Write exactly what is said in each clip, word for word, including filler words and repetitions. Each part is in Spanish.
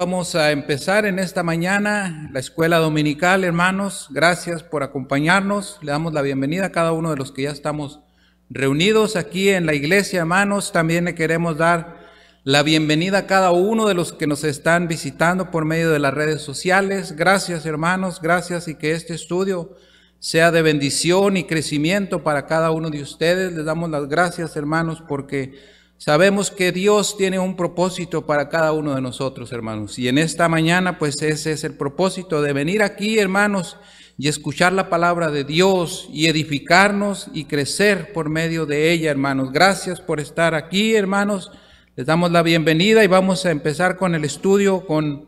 Vamos a empezar en esta mañana la escuela dominical, hermanos. Gracias por acompañarnos. Le damos la bienvenida a cada uno de los que ya estamos reunidos aquí en la iglesia, hermanos. También le queremos dar la bienvenida a cada uno de los que nos están visitando por medio de las redes sociales. Gracias, hermanos. Gracias y que este estudio sea de bendición y crecimiento para cada uno de ustedes. Les damos las gracias, hermanos, porque sabemos que Dios tiene un propósito para cada uno de nosotros, hermanos. Y en esta mañana, pues ese es el propósito de venir aquí, hermanos, y escuchar la palabra de Dios y edificarnos y crecer por medio de ella, hermanos. Gracias por estar aquí, hermanos. Les damos la bienvenida y vamos a empezar con el estudio, con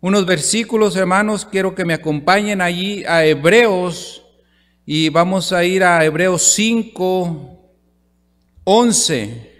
unos versículos, hermanos. Quiero que me acompañen allí a Hebreos y vamos a ir a Hebreos cinco, once.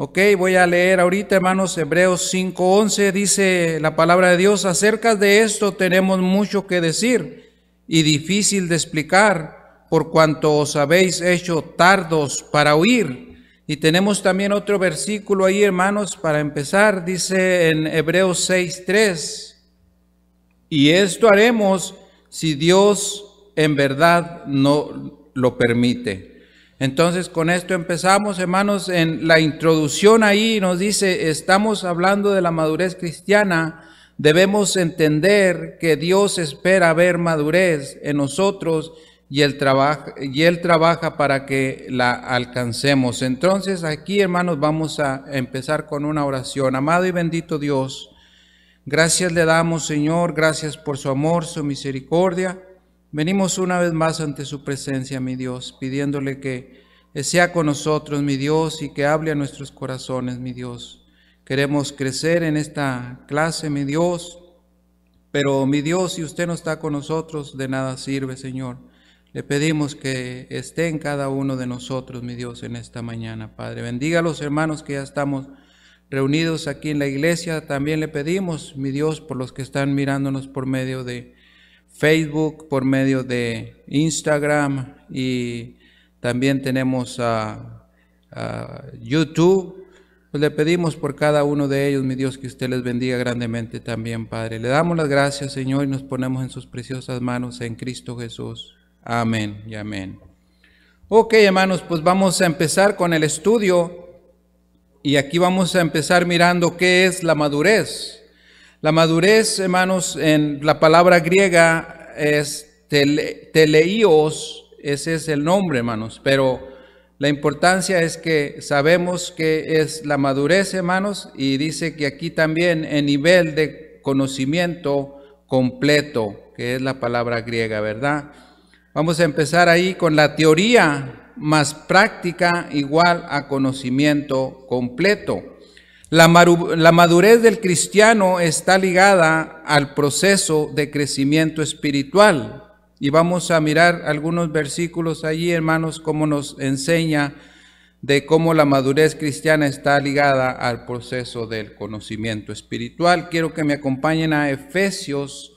Ok, voy a leer ahorita, hermanos, Hebreos cinco, once, dice la palabra de Dios: acerca de esto tenemos mucho que decir y difícil de explicar, por cuanto os habéis hecho tardos para oír. Y tenemos también otro versículo ahí, hermanos, para empezar, dice en Hebreos seis, tres, y esto haremos si Dios en verdad no lo permite. Entonces, con esto empezamos, hermanos. En la introducción ahí nos dice, estamos hablando de la madurez cristiana. Debemos entender que Dios espera ver madurez en nosotros y Él trabaja, y Él trabaja para que la alcancemos. Entonces, aquí, hermanos, vamos a empezar con una oración. Amado y bendito Dios, gracias le damos, Señor, gracias por su amor, su misericordia. Venimos una vez más ante su presencia, mi Dios, pidiéndole que sea con nosotros, mi Dios, y que hable a nuestros corazones, mi Dios. Queremos crecer en esta clase, mi Dios, pero, mi Dios, si usted no está con nosotros, de nada sirve, Señor. Le pedimos que esté en cada uno de nosotros, mi Dios, en esta mañana, Padre. Bendiga a los hermanos que ya estamos reunidos aquí en la iglesia. También le pedimos, mi Dios, por los que están mirándonos por medio de Facebook, por medio de Instagram, y también tenemos a uh, uh, YouTube. Pues le pedimos por cada uno de ellos, mi Dios, que usted les bendiga grandemente también, Padre. Le damos las gracias, Señor, y nos ponemos en sus preciosas manos en Cristo Jesús. Amén y amén. Ok, hermanos, pues vamos a empezar con el estudio, y aquí vamos a empezar mirando qué es la madurez. La madurez, hermanos, en la palabra griega es tele, teleios, ese es el nombre, hermanos, pero la importancia es que sabemos que es la madurez, hermanos, y dice que aquí también en nivel de conocimiento completo, que es la palabra griega, ¿verdad? Vamos a empezar ahí con la teoría más práctica igual a conocimiento completo. La, la madurez del cristiano está ligada al proceso de crecimiento espiritual. Y vamos a mirar algunos versículos allí, hermanos, cómo nos enseña de cómo la madurez cristiana está ligada al proceso del conocimiento espiritual. Quiero que me acompañen a Efesios.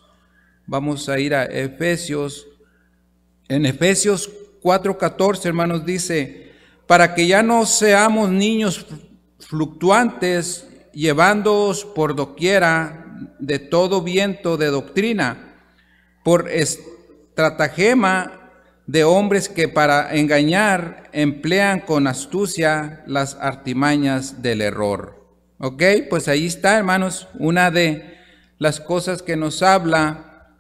Vamos a ir a Efesios. En Efesios cuatro, catorce, hermanos, dice, para que ya no seamos niños fluctuantes, llevándoos por doquiera de todo viento de doctrina, por estratagema de hombres que para engañar emplean con astucia las artimañas del error. Ok, pues ahí está, hermanos, una de las cosas que nos habla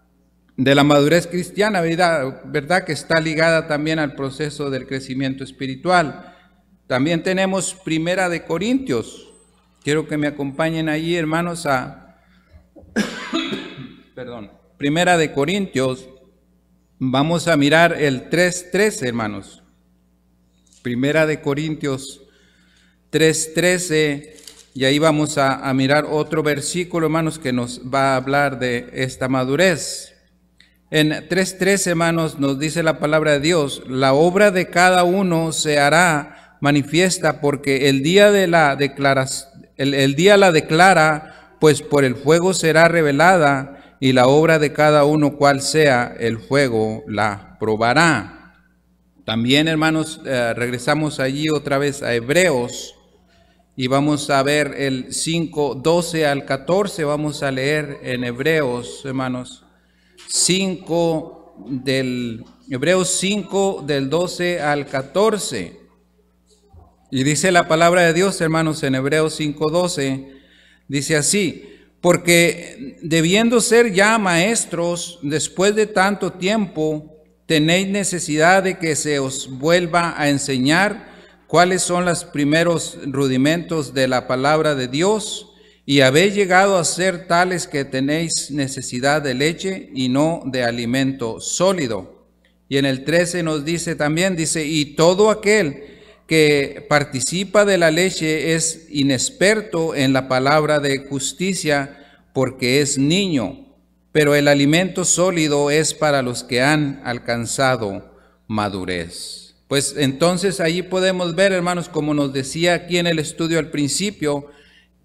de la madurez cristiana, ¿verdad? ¿Verdad? Que está ligada también al proceso del crecimiento espiritual. También tenemos Primera de Corintios. Quiero que me acompañen allí, hermanos, a perdón, Primera de Corintios. Vamos a mirar el tres trece, hermanos. Primera de Corintios tres trece, y ahí vamos a, a mirar otro versículo, hermanos, que nos va a hablar de esta madurez. En tres trece, hermanos, nos dice la palabra de Dios, la obra de cada uno se hará manifiesta, porque el día de la declaración, el, el día la declara, pues por el fuego será revelada, y la obra de cada uno cual sea, el fuego la probará. También, hermanos, eh, regresamos allí otra vez a Hebreos, Y vamos a ver el cinco, doce al catorce, vamos a leer en Hebreos, hermanos. Hebreos cinco del doce al catorce. Y dice la palabra de Dios, hermanos, en Hebreos cinco, doce, dice así: porque debiendo ser ya maestros, después de tanto tiempo, tenéis necesidad de que se os vuelva a enseñar cuáles son los primeros rudimentos de la palabra de Dios, y habéis llegado a ser tales que tenéis necesidad de leche y no de alimento sólido. Y en el trece nos dice también, dice, y todo aquel que participa de la leche es inexperto en la palabra de justicia, porque es niño, pero el alimento sólido es para los que han alcanzado madurez. Pues entonces allí podemos ver, hermanos, como nos decía aquí en el estudio al principio,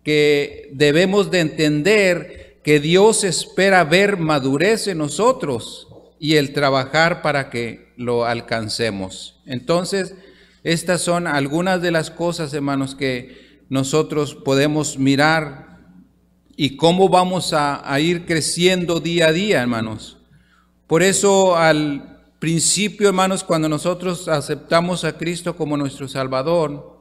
que debemos de entender que Dios espera ver madurez en nosotros y el trabajar para que lo alcancemos. Entonces, estas son algunas de las cosas, hermanos, que nosotros podemos mirar y cómo vamos a, a ir creciendo día a día, hermanos. Por eso al principio, hermanos, cuando nosotros aceptamos a Cristo como nuestro Salvador,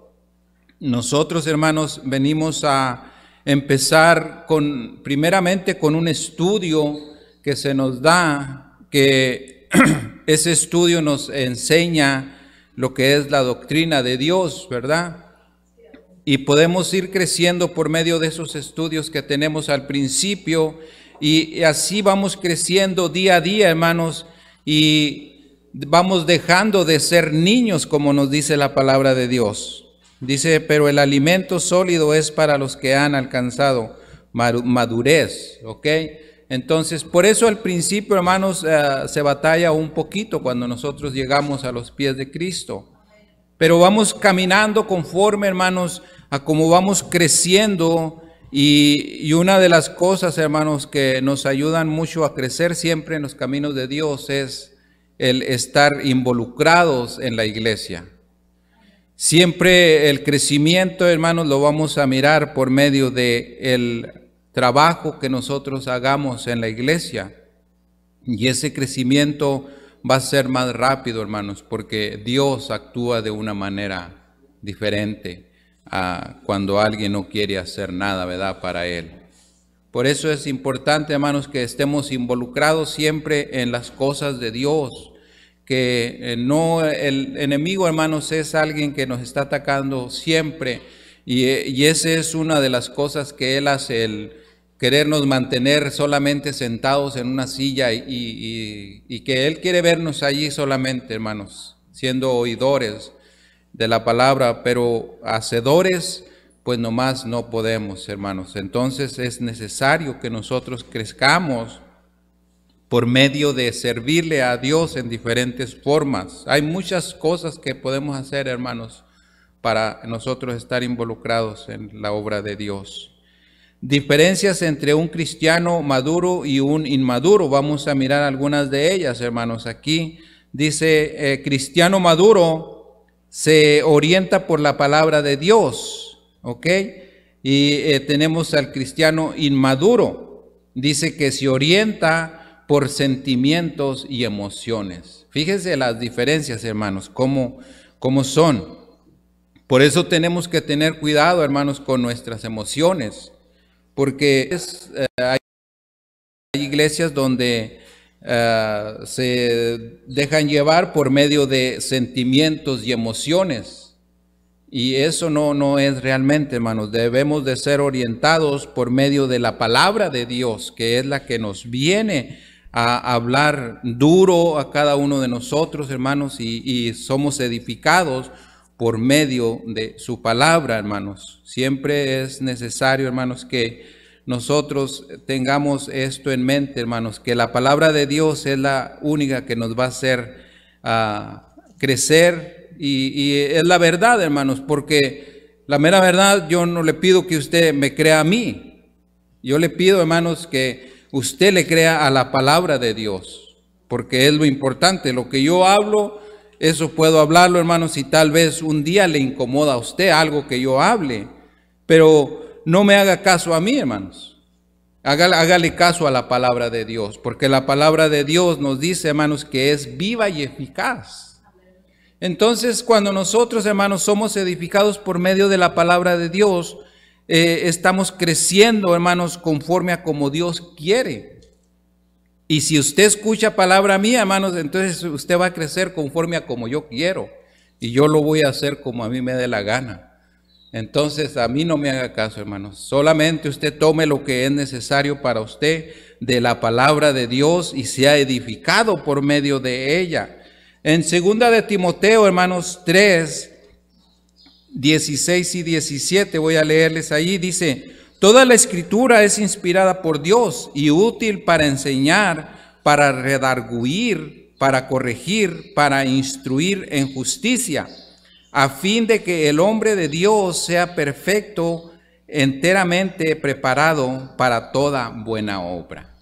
nosotros, hermanos, venimos a empezar con, primeramente con un estudio que se nos da, que ese estudio nos enseña lo que es la doctrina de Dios, ¿verdad? Y podemos ir creciendo por medio de esos estudios que tenemos al principio, y así vamos creciendo día a día, hermanos, y vamos dejando de ser niños, como nos dice la palabra de Dios. Dice, pero el alimento sólido es para los que han alcanzado madurez, ¿ok? Entonces, por eso al principio, hermanos, eh, se batalla un poquito cuando nosotros llegamos a los pies de Cristo. Pero vamos caminando conforme, hermanos, a cómo vamos creciendo. Y, y una de las cosas, hermanos, que nos ayudan mucho a crecer siempre en los caminos de Dios es el estar involucrados en la iglesia. Siempre el crecimiento, hermanos, lo vamos a mirar por medio del trabajo que nosotros hagamos en la iglesia, y ese crecimiento va a ser más rápido, hermanos, porque Dios actúa de una manera diferente a cuando alguien no quiere hacer nada, ¿verdad?, para Él. Por eso es importante, hermanos, que estemos involucrados siempre en las cosas de Dios, que no el enemigo, hermanos, es alguien que nos está atacando siempre, y, y esa es una de las cosas que Él hace, el querernos mantener solamente sentados en una silla y, y, y que Él quiere vernos allí solamente, hermanos, siendo oidores de la palabra, pero hacedores, pues nomás no podemos, hermanos. Entonces es necesario que nosotros crezcamos por medio de servirle a Dios en diferentes formas. Hay muchas cosas que podemos hacer, hermanos, para nosotros estar involucrados en la obra de Dios. Diferencias entre un cristiano maduro y un inmaduro. Vamos a mirar algunas de ellas, hermanos. Aquí dice, eh, cristiano maduro se orienta por la palabra de Dios, ¿ok? Y eh, tenemos al cristiano inmaduro. Dice que se orienta por sentimientos y emociones. Fíjense las diferencias, hermanos, cómo, cómo son. Por eso tenemos que tener cuidado, hermanos, con nuestras emociones. Porque es, eh, hay iglesias donde eh, se dejan llevar por medio de sentimientos y emociones. Y eso no, no es realmente, hermanos. Debemos de ser orientados por medio de la palabra de Dios, que es la que nos viene a hablar duro a cada uno de nosotros, hermanos, y, y somos edificados por medio de su palabra, hermanos. Siempre es necesario, hermanos, que nosotros tengamos esto en mente, hermanos, que la palabra de Dios es la única que nos va a hacer uh, crecer, y, y es la verdad, hermanos, porque la mera verdad, yo no le pido que usted me crea a mí. Yo le pido, hermanos, que usted le crea a la palabra de Dios, porque es lo importante. Lo que yo hablo, eso puedo hablarlo, hermanos, y tal vez un día le incomoda a usted algo que yo hable, Pero no me haga caso a mí, hermanos. Hágale, hágale caso a la palabra de Dios, porque la palabra de Dios nos dice, hermanos, que es viva y eficaz. Entonces, cuando nosotros, hermanos, somos edificados por medio de la palabra de Dios, eh, estamos creciendo, hermanos, conforme a como Dios quiere. Y si usted escucha palabra mía, hermanos, entonces usted va a crecer conforme a como yo quiero. Y yo lo voy a hacer como a mí me dé la gana. Entonces, a mí no me haga caso, hermanos. Solamente usted tome lo que es necesario para usted de la palabra de Dios y sea edificado por medio de ella. En segunda de Timoteo, hermanos, tres, dieciséis y diecisiete, voy a leerles ahí, dice: toda la escritura es inspirada por Dios y útil para enseñar, para redarguir, para corregir, para instruir en justicia, a fin de que el hombre de Dios sea perfecto, enteramente preparado para toda buena obra.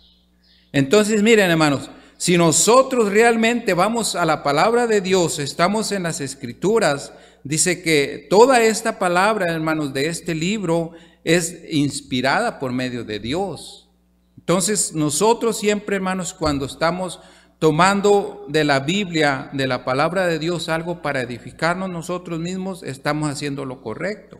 Entonces, miren, hermanos, si nosotros realmente vamos a la palabra de Dios, estamos en las Escrituras, dice que toda esta palabra, hermanos, de este libro es inspirada por medio de Dios. Entonces, nosotros siempre, hermanos, cuando estamos tomando de la Biblia, de la palabra de Dios, algo para edificarnos nosotros mismos, estamos haciendo lo correcto.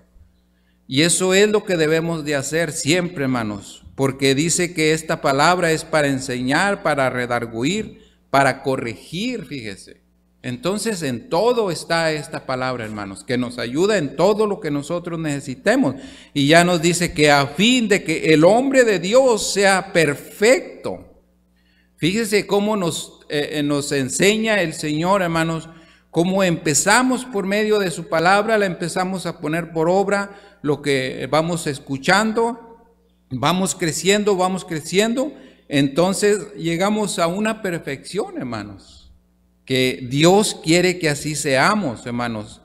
Y eso es lo que debemos de hacer siempre, hermanos, porque dice que esta palabra es para enseñar, para redarguir, para corregir, fíjese. Entonces, en todo está esta palabra, hermanos, que nos ayuda en todo lo que nosotros necesitemos. Y ya nos dice que a fin de que el hombre de Dios sea perfecto. Fíjese cómo nos, eh, nos enseña el Señor, hermanos, cómo empezamos por medio de su palabra, la empezamos a poner por obra, lo que vamos escuchando, vamos creciendo, vamos creciendo. Entonces llegamos a una perfección, hermanos, que Dios quiere que así seamos, hermanos.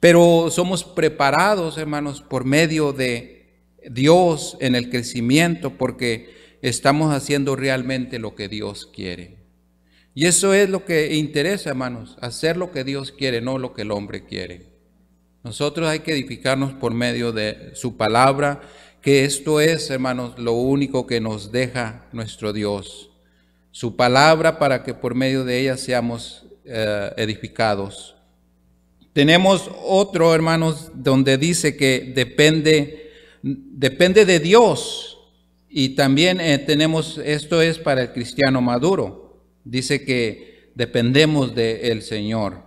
Pero somos preparados, hermanos, por medio de Dios en el crecimiento, porque estamos haciendo realmente lo que Dios quiere. Y eso es lo que interesa, hermanos, hacer lo que Dios quiere, no lo que el hombre quiere. Nosotros hay que edificarnos por medio de su palabra, que esto es, hermanos, lo único que nos deja nuestro Dios. Su palabra, para que por medio de ella seamos eh, edificados. Tenemos otro, hermanos, donde dice que depende, depende de Dios. Y también eh, tenemos, esto es para el cristiano maduro, dice que dependemos del Señor.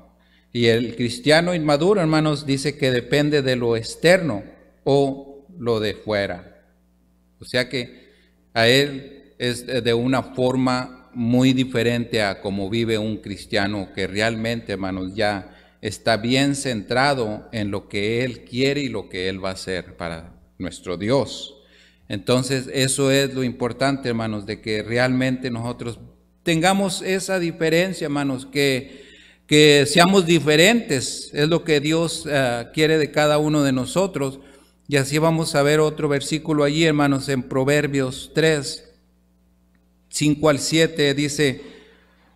Y el cristiano inmaduro, hermanos, dice que depende de lo externo o lo de fuera. O sea que a él es de una forma muy diferente a como vive un cristiano que realmente, hermanos, ya está bien centrado en lo que él quiere y lo que él va a hacer para nuestro Dios. Entonces, eso es lo importante, hermanos, de que realmente nosotros tengamos esa diferencia, hermanos, que, que seamos diferentes. Es lo que Dios uh, quiere de cada uno de nosotros. Y así vamos a ver otro versículo allí, hermanos, en Proverbios tres, cinco al siete, dice: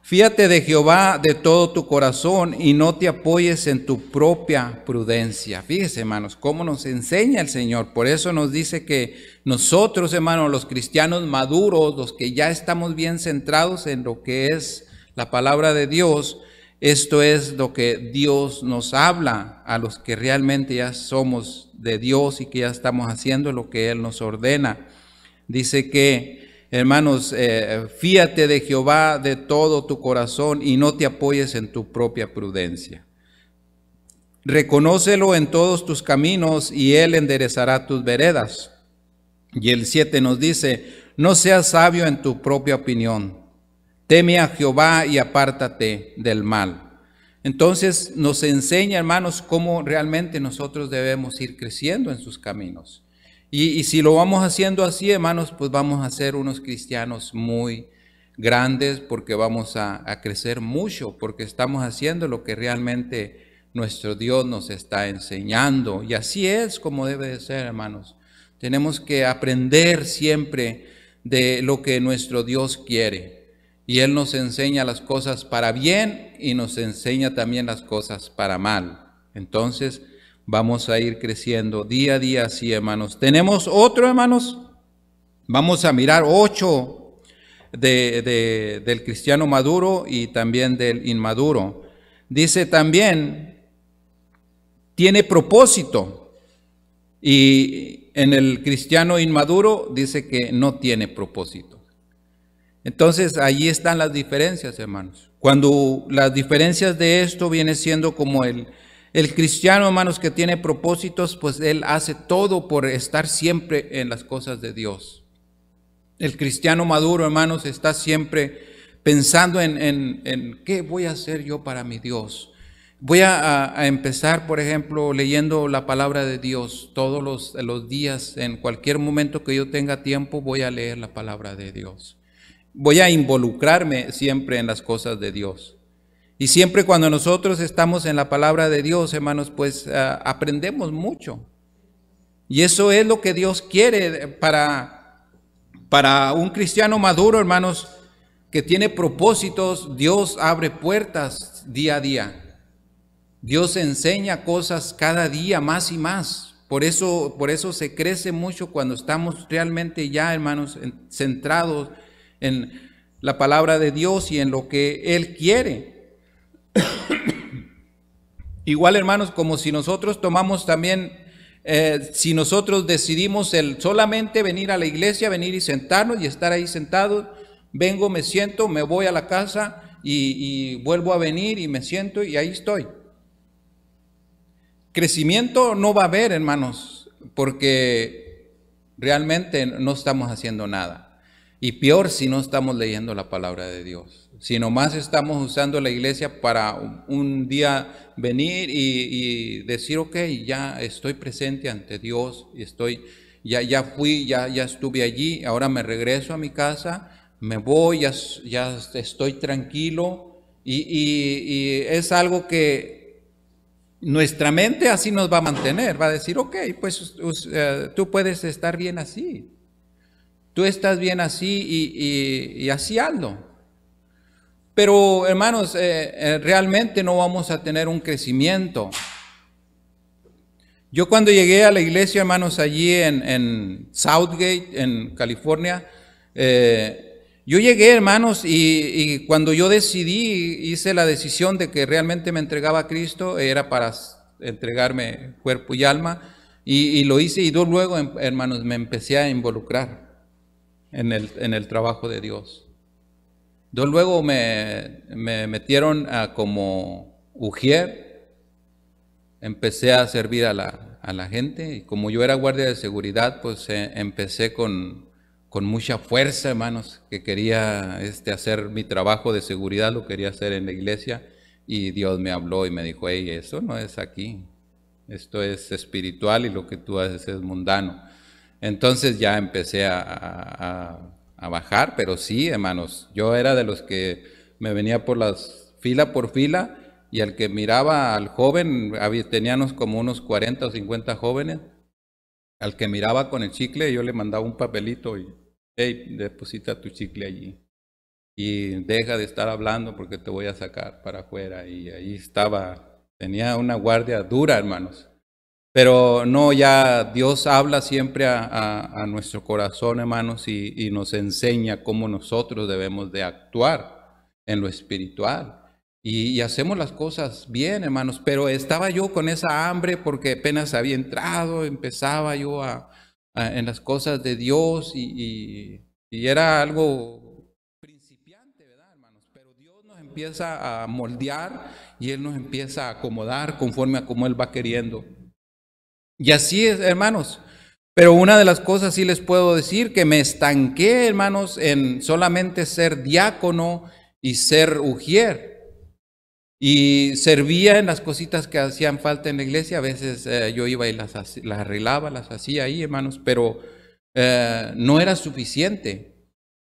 fíate de Jehová de todo tu corazón y no te apoyes en tu propia prudencia. Fíjese, hermanos, cómo nos enseña el Señor. Por eso nos dice que nosotros, hermanos, los cristianos maduros, los que ya estamos bien centrados en lo que es la palabra de Dios, esto es lo que Dios nos habla a los que realmente ya somos de Dios y que ya estamos haciendo lo que Él nos ordena. Dice que, hermanos, eh, fíate de Jehová de todo tu corazón y no te apoyes en tu propia prudencia. Reconócelo en todos tus caminos y Él enderezará tus veredas. Y el siete nos dice: no seas sabio en tu propia opinión. Teme a Jehová y apártate del mal. Entonces nos enseña, hermanos, cómo realmente nosotros debemos ir creciendo en sus caminos. Y, y si lo vamos haciendo así, hermanos, pues vamos a ser unos cristianos muy grandes, porque vamos a, a crecer mucho, porque estamos haciendo lo que realmente nuestro Dios nos está enseñando. Y así es como debe de ser, hermanos. Tenemos que aprender siempre de lo que nuestro Dios quiere. Y Él nos enseña las cosas para bien y nos enseña también las cosas para mal. Entonces, vamos a ir creciendo día a día así, hermanos. Tenemos otro, hermanos. Vamos a mirar ocho de, de, del cristiano maduro y también del inmaduro. Dice también, tiene propósito. Y en el cristiano inmaduro dice que no tiene propósito. Entonces, allí están las diferencias, hermanos. Cuando las diferencias de esto viene siendo como el... El cristiano, hermanos, que tiene propósitos, pues él hace todo por estar siempre en las cosas de Dios. El cristiano maduro, hermanos, está siempre pensando en, en, en qué voy a hacer yo para mi Dios. Voy a, a empezar, por ejemplo, leyendo la palabra de Dios todos los, los días. En cualquier momento que yo tenga tiempo, voy a leer la palabra de Dios. Voy a involucrarme siempre en las cosas de Dios. Y siempre cuando nosotros estamos en la palabra de Dios, hermanos, pues uh, aprendemos mucho. Y eso es lo que Dios quiere para, para un cristiano maduro, hermanos, que tiene propósitos. Dios abre puertas día a día. Dios enseña cosas cada día más y más. Por eso, por eso se crece mucho cuando estamos realmente ya, hermanos, centrados en la palabra de Dios y en lo que Él quiere. Igual, hermanos, como si nosotros tomamos también, eh, si nosotros decidimos el solamente venir a la iglesia, venir y sentarnos y estar ahí sentados, vengo, me siento, me voy a la casa y, y vuelvo a venir y me siento y ahí estoy. Crecimiento no va a haber, hermanos, porque realmente no estamos haciendo nada. Y peor si no estamos leyendo la palabra de Dios. Si nomás estamos usando la iglesia para un día venir y, y decir, ok, ya estoy presente ante Dios, estoy, ya, ya fui, ya, ya estuve allí, ahora me regreso a mi casa, me voy, ya, ya estoy tranquilo. Y, y, y es algo que nuestra mente así nos va a mantener, va a decir, ok, pues uh, tú puedes estar bien así, tú estás bien así y, y, y así hazlo. Pero, hermanos, eh, realmente no vamos a tener un crecimiento. Yo cuando llegué a la iglesia, hermanos, allí en, en Southgate, en California, eh, yo llegué, hermanos, y, y cuando yo decidí, hice la decisión de que realmente me entregaba a Cristo, era para entregarme cuerpo y alma, y, y lo hice, y luego, hermanos, me empecé a involucrar en el, en el trabajo de Dios. Luego me, me metieron a como ujier, empecé a servir a la, a la gente, y como yo era guardia de seguridad, pues eh, empecé con, con mucha fuerza, hermanos, que quería este, hacer mi trabajo de seguridad, lo quería hacer en la iglesia, y Dios me habló y me dijo, hey, eso no es aquí, esto es espiritual y lo que tú haces es mundano. Entonces ya empecé a... a, a a bajar, pero sí, hermanos, yo era de los que me venía por las fila por fila y al que miraba al joven, había, teníamos como unos cuarenta o cincuenta jóvenes, al que miraba con el chicle yo le mandaba un papelito y, hey, deposita tu chicle allí y deja de estar hablando porque te voy a sacar para afuera. Y ahí estaba, tenía una guardia dura, hermanos. Pero no, ya Dios habla siempre a, a, a nuestro corazón, hermanos, y, y nos enseña cómo nosotros debemos de actuar en lo espiritual. Y, y hacemos las cosas bien, hermanos, pero estaba yo con esa hambre porque apenas había entrado, empezaba yo a, a, en las cosas de Dios y, y, y era algo principiante, ¿verdad, hermanos? Pero Dios nos empieza a moldear y Él nos empieza a acomodar conforme a como Él va queriendo. Y así es, hermanos, pero una de las cosas sí les puedo decir, que me estanqué, hermanos, en solamente ser diácono y ser ujier. Y servía en las cositas que hacían falta en la iglesia, a veces eh, yo iba y las, las arreglaba, las hacía ahí, hermanos, pero eh, no era suficiente.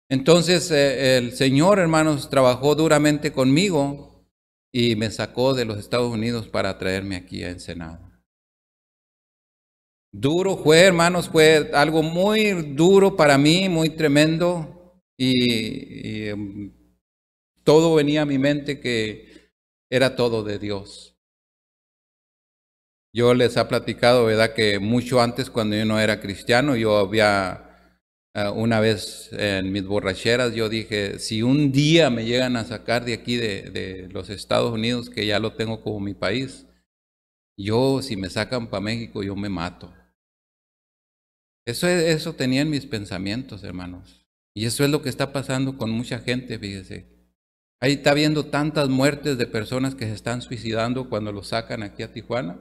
Entonces eh, el Señor, hermanos, trabajó duramente conmigo y me sacó de los Estados Unidos para traerme aquí a Ensenada. Duro fue, hermanos, fue algo muy duro para mí, muy tremendo, y, y todo venía a mi mente que era todo de Dios. Yo les ha platicado, ¿verdad? Que mucho antes, cuando yo no era cristiano, yo había, eh, una vez en mis borracheras, yo dije, si un día me llegan a sacar de aquí, de, de los Estados Unidos, que ya lo tengo como mi país, yo, si me sacan para México, yo me mato. Eso, eso tenía en mis pensamientos, hermanos. Y eso es lo que está pasando con mucha gente, fíjese. Ahí está viendo tantas muertes de personas que se están suicidando cuando los sacan aquí a Tijuana.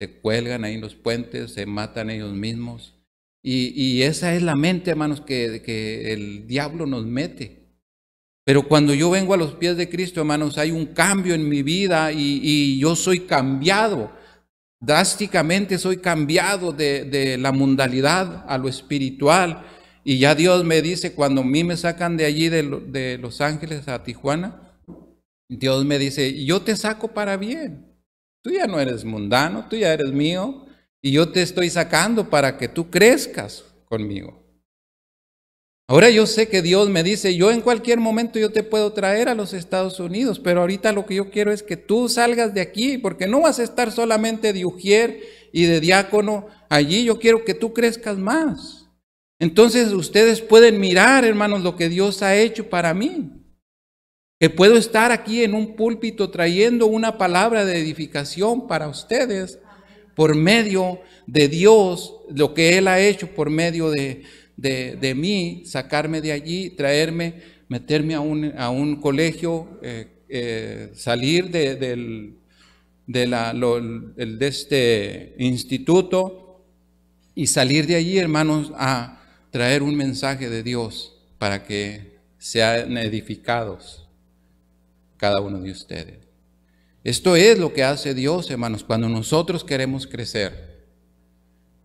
Se cuelgan ahí en los puentes, se matan ellos mismos. Y, y esa es la mente, hermanos, que, que el diablo nos mete. Pero cuando yo vengo a los pies de Cristo, hermanos, hay un cambio en mi vida y, y yo soy cambiado. Drásticamente soy cambiado de, de la mundanalidad a lo espiritual. Y ya Dios me dice, cuando a mí me sacan de allí, de, de Los Ángeles a Tijuana, Dios me dice, yo te saco para bien. Tú ya no eres mundano, tú ya eres mío, y yo te estoy sacando para que tú crezcas conmigo. Ahora yo sé que Dios me dice, yo en cualquier momento yo te puedo traer a los Estados Unidos, pero ahorita lo que yo quiero es que tú salgas de aquí, porque no vas a estar solamente de ujier y de diácono allí, yo quiero que tú crezcas más. Entonces ustedes pueden mirar, hermanos, lo que Dios ha hecho para mí. Que puedo estar aquí en un púlpito trayendo una palabra de edificación para ustedes por medio de Dios, lo que Él ha hecho por medio de, de, de mí, sacarme de allí, traerme, meterme a un, a un colegio, eh, eh, salir de, del, de, la, lo, de este instituto y salir de allí, hermanos, a traer un mensaje de Dios para que sean edificados cada uno de ustedes. Esto es lo que hace Dios, hermanos, cuando nosotros queremos crecer.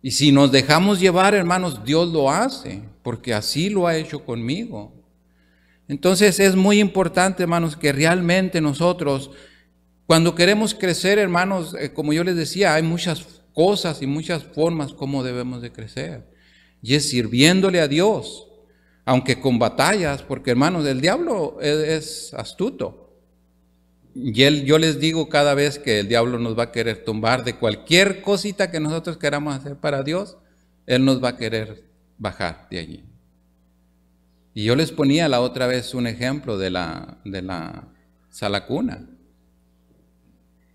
Y si nos dejamos llevar, hermanos, Dios lo hace, porque así lo ha hecho conmigo. Entonces es muy importante, hermanos, que realmente nosotros, cuando queremos crecer, hermanos, como yo les decía, hay muchas cosas y muchas formas como debemos de crecer. Y es sirviéndole a Dios, aunque con batallas, porque, hermanos, el diablo es astuto. Y él, yo les digo cada vez que el diablo nos va a querer tumbar de cualquier cosita que nosotros queramos hacer para Dios, él nos va a querer bajar de allí. Y yo les ponía la otra vez un ejemplo de la, de la sala cuna,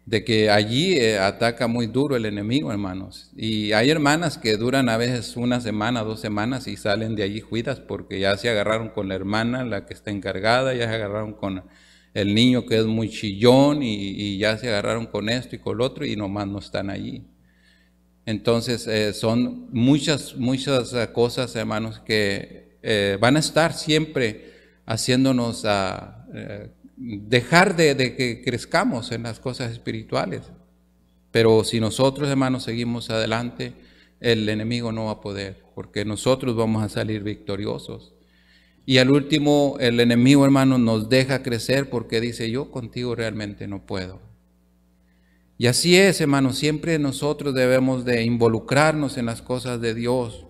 de que allí ataca muy duro el enemigo, hermanos. Y hay hermanas que duran a veces una semana, dos semanas y salen de allí juidas porque ya se agarraron con la hermana, la que está encargada, ya se agarraron con el niño que es muy chillón y, y ya se agarraron con esto y con lo otro y nomás no están allí. Entonces eh, son muchas, muchas cosas, hermanos, que eh, van a estar siempre haciéndonos a, eh, dejar de, de que crezcamos en las cosas espirituales. Pero si nosotros, hermanos, seguimos adelante, el enemigo no va a poder, porque nosotros vamos a salir victoriosos. Y al último, el enemigo, hermano, nos deja crecer porque dice, yo contigo realmente no puedo. Y así es, hermano, siempre nosotros debemos de involucrarnos en las cosas de Dios,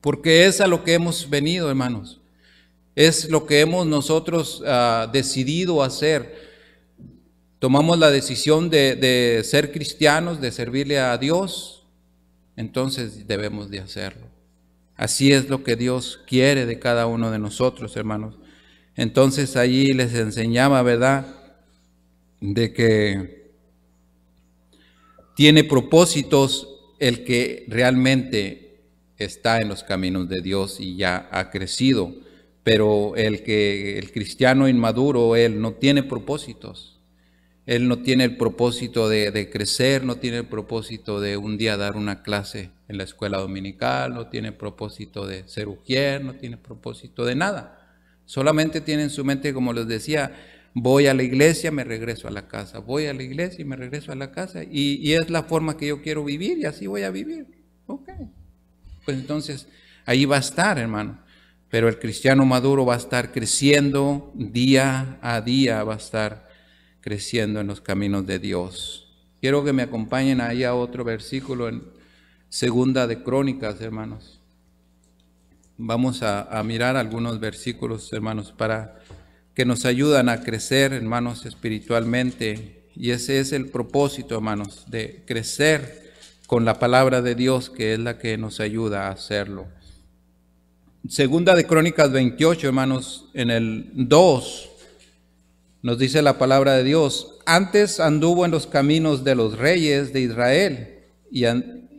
porque es a lo que hemos venido, hermanos. Es lo que hemos nosotros uh, decidido hacer. Tomamos la decisión de, de ser cristianos, de servirle a Dios, entonces debemos de hacerlo. Así es lo que Dios quiere de cada uno de nosotros, hermanos. Entonces, allí les enseñaba, ¿verdad?, de que tiene propósitos el que realmente está en los caminos de Dios y ya ha crecido. Pero el que el cristiano inmaduro, él no tiene propósitos. Él no tiene el propósito de, de crecer, no tiene el propósito de un día dar una clase en la escuela dominical, no tiene propósito de ser ujier, no tiene propósito de nada. Solamente tiene en su mente, como les decía, voy a la iglesia, me regreso a la casa, voy a la iglesia y me regreso a la casa. Y, y es la forma que yo quiero vivir y así voy a vivir. Ok, pues entonces ahí va a estar, hermano. Pero el cristiano maduro va a estar creciendo día a día, va a estar creciendo en los caminos de Dios. Quiero que me acompañen ahí a otro versículo en Segunda de Crónicas, hermanos. Vamos a, a mirar algunos versículos, hermanos, para que nos ayudan a crecer, hermanos, espiritualmente Y ese es el propósito, hermanos, de crecer con la palabra de Dios, que es la que nos ayuda a hacerlo. Segunda de Crónicas veintiocho, hermanos, en el dos, nos dice la palabra de Dios: antes anduvo en los caminos de los reyes de Israel, y,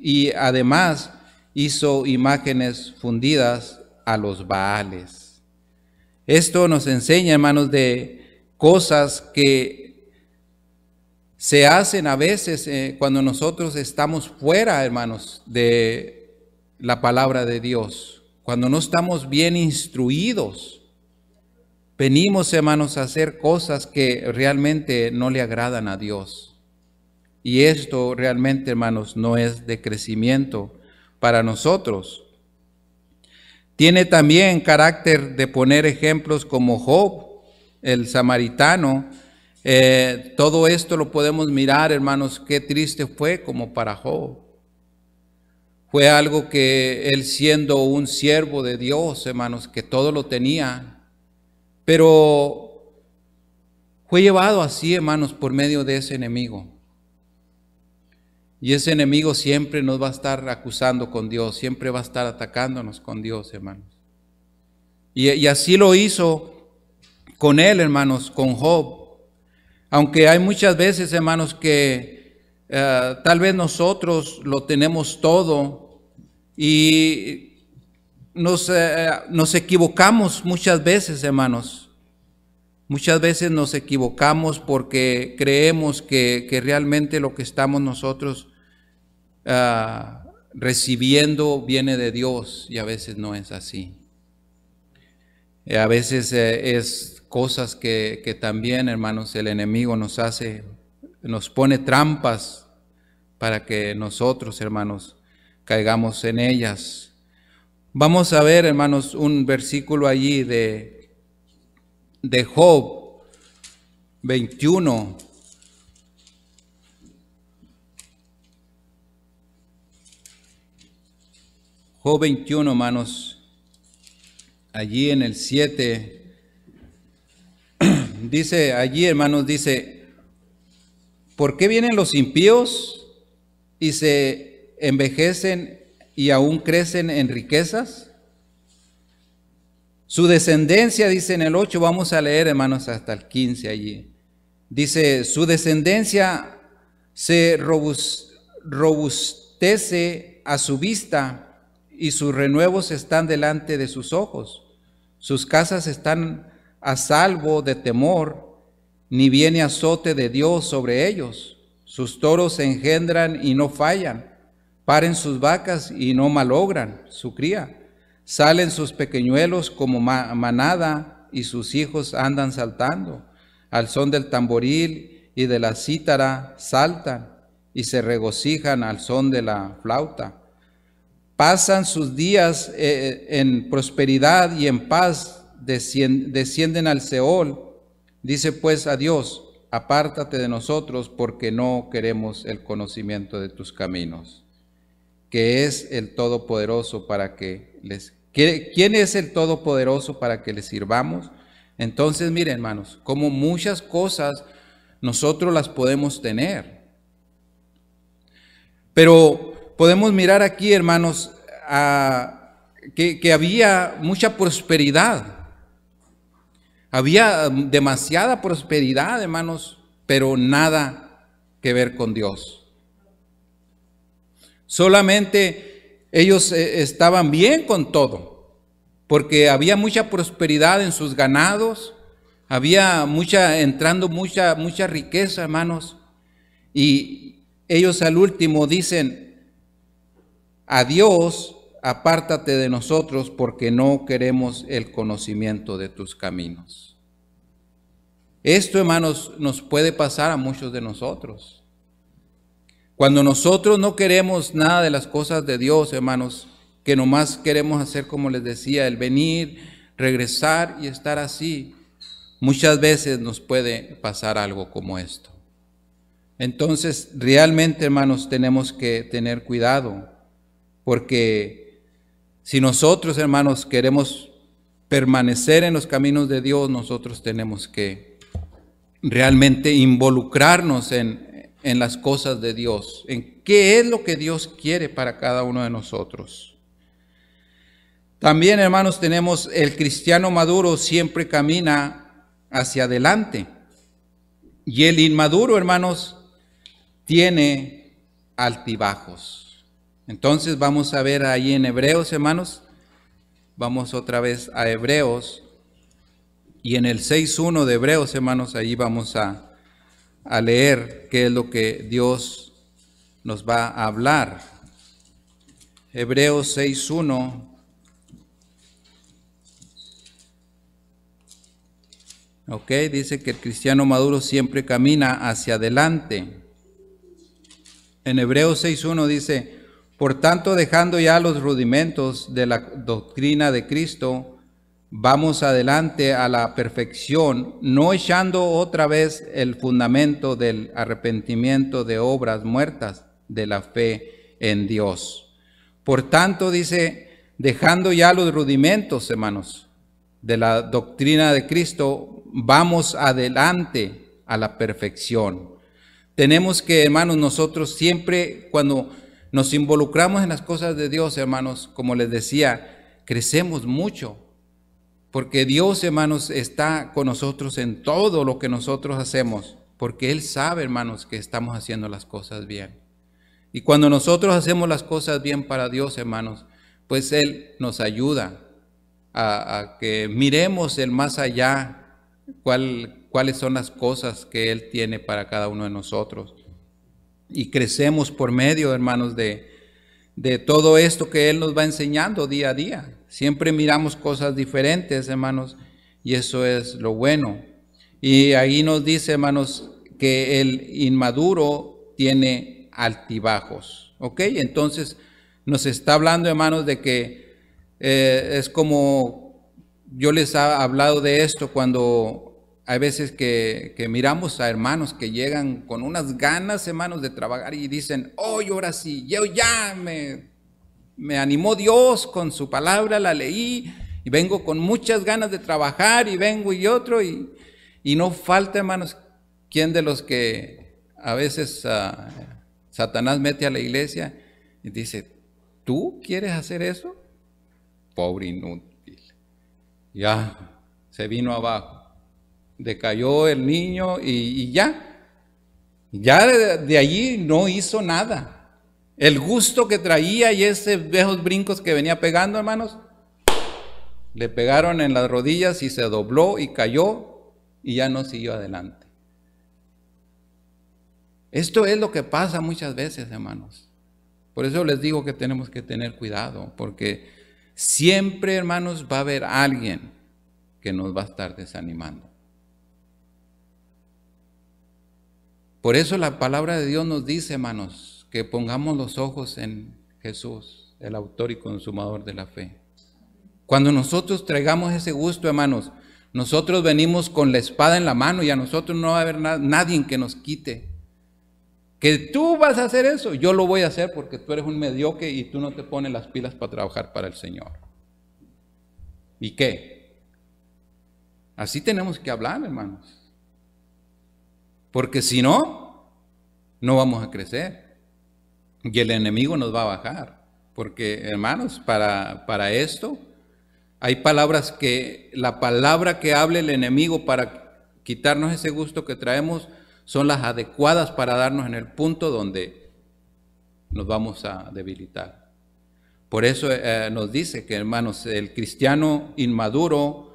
y además hizo imágenes fundidas a los Baales. Esto nos enseña, hermanos, de cosas que se hacen a veces eh, cuando nosotros estamos fuera, hermanos, de la palabra de Dios. Cuando no estamos bien instruidos, venimos, hermanos, a hacer cosas que realmente no le agradan a Dios. Y esto realmente, hermanos, no es de crecimiento para nosotros. Tiene también carácter de poner ejemplos como Job, el samaritano. Eh, todo esto lo podemos mirar, hermanos, qué triste fue como para Job. Fue algo que él, siendo un siervo de Dios, hermanos, que todo lo tenía, pero fue llevado así, hermanos, por medio de ese enemigo. Y ese enemigo siempre nos va a estar acusando con Dios, siempre va a estar atacándonos con Dios, hermanos. Y, y así lo hizo con él, hermanos, con Job. Aunque hay muchas veces, hermanos, que Uh, tal vez nosotros lo tenemos todo y nos, uh, nos equivocamos muchas veces, hermanos. Muchas veces nos equivocamos porque creemos que, que realmente lo que estamos nosotros uh, recibiendo viene de Dios, y a veces no es así. Y a veces uh, es cosas que, que también, hermanos, el enemigo nos hace, nos pone trampas para que nosotros, hermanos, caigamos en ellas. Vamos a ver, hermanos, un versículo allí de, de Job veintiuno. Job veintiuno, hermanos, allí en el siete, dice, allí, hermanos, dice: ¿por qué vienen los impíos y se envejecen y aún crecen en riquezas? Su descendencia, dice en el ocho, vamos a leer, hermanos, hasta el quince allí. Dice: su descendencia se robustece a su vista y sus renuevos están delante de sus ojos. Sus casas están a salvo de temor, ni viene azote de Dios sobre ellos. Sus toros se engendran y no fallan, paren sus vacas y no malogran su cría. Salen sus pequeñuelos como manada y sus hijos andan saltando. Al son del tamboril y de la cítara saltan y se regocijan al son de la flauta. Pasan sus días en prosperidad y en paz, descienden al Seol. Dice pues a Dios: apártate de nosotros, porque no queremos el conocimiento de tus caminos. Que es el Todopoderoso para que les... ¿Quién es el Todopoderoso para que les sirvamos? Entonces, miren, hermanos, como muchas cosas nosotros las podemos tener. Pero podemos mirar aquí, hermanos, a, que, que había mucha prosperidad. Había demasiada prosperidad, hermanos, pero nada que ver con Dios. Solamente ellos estaban bien con todo, porque había mucha prosperidad en sus ganados, había mucha, entrando mucha, mucha riqueza, hermanos. Y ellos al último dicen: a Dios, apártate de nosotros, porque no queremos el conocimiento de tus caminos. Esto, hermanos, nos puede pasar a muchos de nosotros. Cuando nosotros no queremos nada de las cosas de Dios, hermanos, que nomás queremos hacer, como les decía, el venir, regresar y estar así, muchas veces nos puede pasar algo como esto. Entonces, realmente, hermanos, tenemos que tener cuidado, porque si nosotros, hermanos, queremos permanecer en los caminos de Dios, nosotros tenemos que realmente involucrarnos en, en las cosas de Dios, en qué es lo que Dios quiere para cada uno de nosotros. También, hermanos, tenemos el cristiano maduro siempre camina hacia adelante, y el inmaduro, hermanos, tiene altibajos. Entonces vamos a ver ahí en Hebreos, hermanos, vamos otra vez a Hebreos, y en el seis uno de Hebreos, hermanos, ahí vamos a, a leer qué es lo que Dios nos va a hablar. Hebreos seis uno. Ok, dice que el cristiano maduro siempre camina hacia adelante. En Hebreos seis uno dice: por tanto, dejando ya los rudimentos de la doctrina de Cristo, vamos adelante a la perfección, no echando otra vez el fundamento del arrepentimiento de obras muertas de la fe en Dios. Por tanto, dice, dejando ya los rudimentos, hermanos, de la doctrina de Cristo, vamos adelante a la perfección. Tenemos que, hermanos, nosotros siempre cuando nos involucramos en las cosas de Dios, hermanos, como les decía, crecemos mucho, porque Dios, hermanos, está con nosotros en todo lo que nosotros hacemos, porque Él sabe, hermanos, que estamos haciendo las cosas bien. Y cuando nosotros hacemos las cosas bien para Dios, hermanos, pues Él nos ayuda a, a que miremos el más allá, Cuál, cuáles son las cosas que Él tiene para cada uno de nosotros. Y crecemos por medio, hermanos, de, de todo esto que Él nos va enseñando día a día. Siempre miramos cosas diferentes, hermanos, y eso es lo bueno. Y ahí nos dice, hermanos, que el inmaduro tiene altibajos. ¿Ok? Entonces nos está hablando, hermanos, de que eh, es como... Yo les he hablado de esto cuando hay veces que, que miramos a hermanos que llegan con unas ganas, hermanos, de trabajar y dicen, oh, yo ahora sí, yo ya me, me animó Dios con su palabra, la leí y vengo con muchas ganas de trabajar y vengo y otro. Y, y no falta, hermanos, quien de los que a veces uh, Satanás mete a la iglesia y dice, ¿tú quieres hacer eso? Pobre inútil. Ya, se vino abajo, decayó el niño y, y ya, ya de, de allí no hizo nada. El gusto que traía y esos viejos brincos que venía pegando, hermanos, le pegaron en las rodillas y se dobló y cayó y ya no siguió adelante. Esto es lo que pasa muchas veces, hermanos. Por eso les digo que tenemos que tener cuidado, porque... siempre, hermanos, va a haber alguien que nos va a estar desanimando. Por eso la palabra de Dios nos dice, hermanos, que pongamos los ojos en Jesús, el autor y consumador de la fe. Cuando nosotros traigamos ese gusto, hermanos, nosotros venimos con la espada en la mano y a nosotros no va a haber nadie que nos quite. Que tú vas a hacer eso, yo lo voy a hacer porque tú eres un mediocre y tú no te pones las pilas para trabajar para el Señor. ¿Y qué? Así tenemos que hablar, hermanos. Porque si no, no vamos a crecer. Y el enemigo nos va a bajar. Porque, hermanos, para, para esto hay palabras que, la palabra que hable el enemigo para quitarnos ese gusto que traemos, son las adecuadas para darnos en el punto donde nos vamos a debilitar. Por eso eh, nos dice que, hermanos, el cristiano inmaduro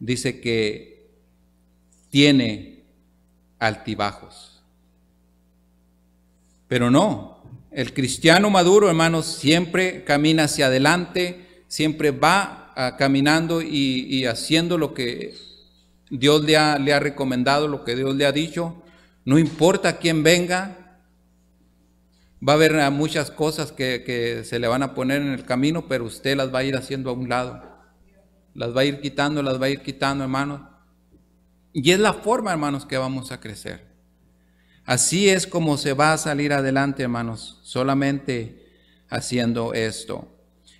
dice que tiene altibajos. Pero no, el cristiano maduro, hermanos, siempre camina hacia adelante, siempre va ah, caminando y, y haciendo lo que Dios le ha, le ha recomendado, lo que Dios le ha dicho. No importa quién venga, va a haber muchas cosas que, que se le van a poner en el camino, pero usted las va a ir haciendo a un lado, las va a ir quitando, las va a ir quitando, hermanos. Y es la forma, hermanos, que vamos a crecer. Así es como se va a salir adelante, hermanos, solamente haciendo esto.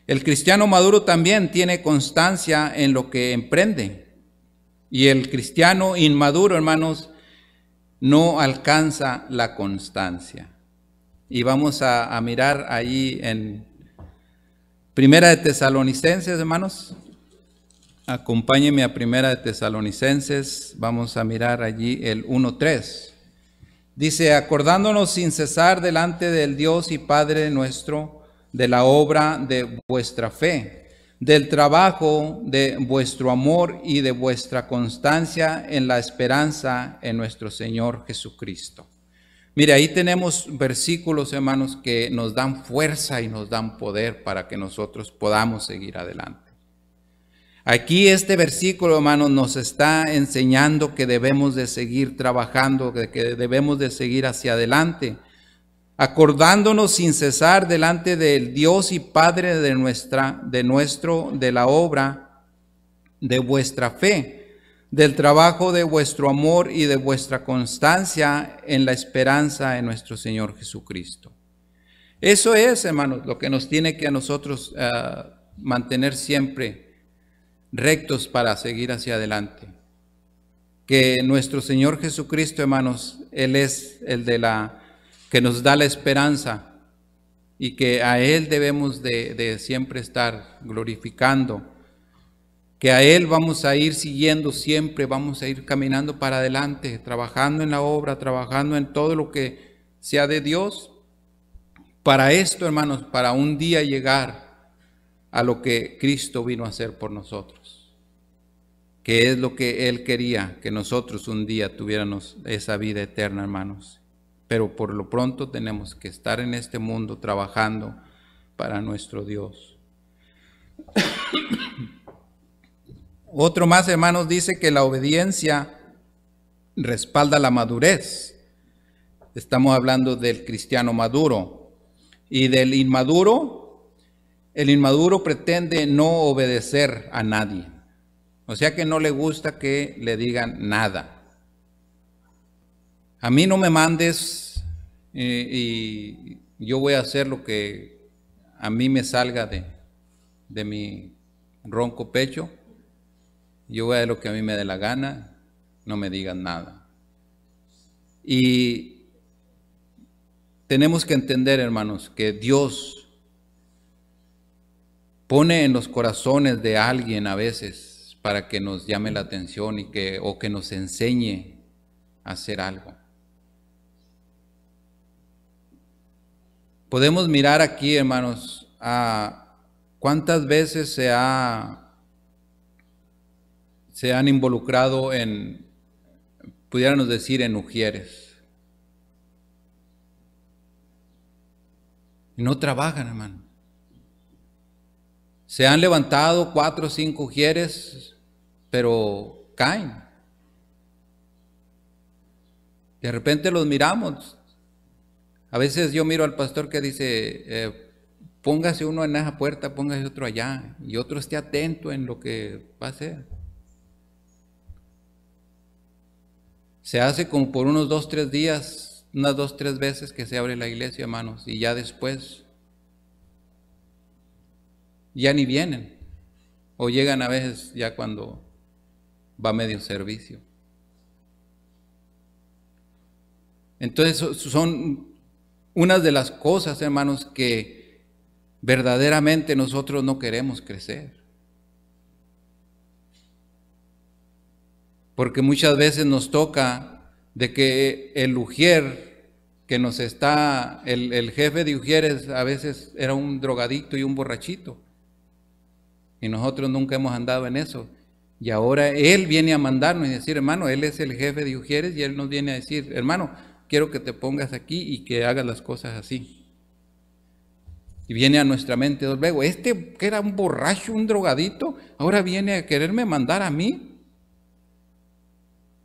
El cristiano maduro también tiene constancia en lo que emprende. Y el cristiano inmaduro, hermanos, no alcanza la constancia. Y vamos a, a mirar ahí en Primera de Tesalonicenses, hermanos. Acompáñenme a Primera de Tesalonicenses. Vamos a mirar allí el uno tres. Dice, acordándonos sin cesar delante del Dios y Padre nuestro, de la obra de vuestra fe, del trabajo de vuestro amor y de vuestra constancia en la esperanza en nuestro Señor Jesucristo. Mire, ahí tenemos versículos, hermanos, que nos dan fuerza y nos dan poder para que nosotros podamos seguir adelante. Aquí este versículo, hermanos, nos está enseñando que debemos de seguir trabajando, que debemos de seguir hacia adelante, acordándonos sin cesar delante del Dios y Padre de nuestra, de nuestro, de la obra de vuestra fe, del trabajo de vuestro amor y de vuestra constancia en la esperanza en nuestro Señor Jesucristo. Eso es, hermanos, lo que nos tiene que a nosotros uh, mantener siempre rectos para seguir hacia adelante. Que nuestro Señor Jesucristo, hermanos, Él es el de la que nos da la esperanza, y que a Él debemos de, de siempre estar glorificando, que a Él vamos a ir siguiendo siempre, vamos a ir caminando para adelante, trabajando en la obra, trabajando en todo lo que sea de Dios, para esto, hermanos, para un día llegar a lo que Cristo vino a hacer por nosotros, que es lo que Él quería, que nosotros un día tuviéramos esa vida eterna, hermanos. Pero por lo pronto tenemos que estar en este mundo trabajando para nuestro Dios. Otro más, hermanos, dice que la obediencia respalda la madurez. Estamos hablando del cristiano maduro, y del inmaduro. El inmaduro pretende no obedecer a nadie, o sea que no le gusta que le digan nada. A mí no me mandes eh, y yo voy a hacer lo que a mí me salga de, de mi ronco pecho. Yo voy a hacer lo que a mí me dé la gana, no me digan nada. Y tenemos que entender, hermanos, que Dios pone en los corazones de alguien a veces para que nos llame la atención y que, o que nos enseñe a hacer algo. Podemos mirar aquí, hermanos, a cuántas veces se, ha, se han involucrado en, pudiéramos decir, en ujieres. Y no trabajan, hermano. Se han levantado cuatro o cinco ujieres, pero caen. De repente los miramos. A veces yo miro al pastor que dice, eh, póngase uno en esa puerta, póngase otro allá, y otro esté atento en lo que va a hacer. Se hace como por unos dos, tres días, unas dos, tres veces que se abre la iglesia, hermanos, y ya después ya ni vienen, o llegan a veces ya cuando va medio servicio. Entonces son unas de las cosas, hermanos, que verdaderamente nosotros no queremos crecer. Porque muchas veces nos toca de que el ujier que nos está, el, el jefe de ujieres a veces era un drogadicto y un borrachito. Y nosotros nunca hemos andado en eso. Y ahora Él viene a mandarnos y decir, hermano, Él es el jefe de ujieres, y Él nos viene a decir, hermano, quiero que te pongas aquí y que hagas las cosas así. Y viene a nuestra mente luego, este que era un borracho, un drogadito, ahora viene a quererme mandar a mí.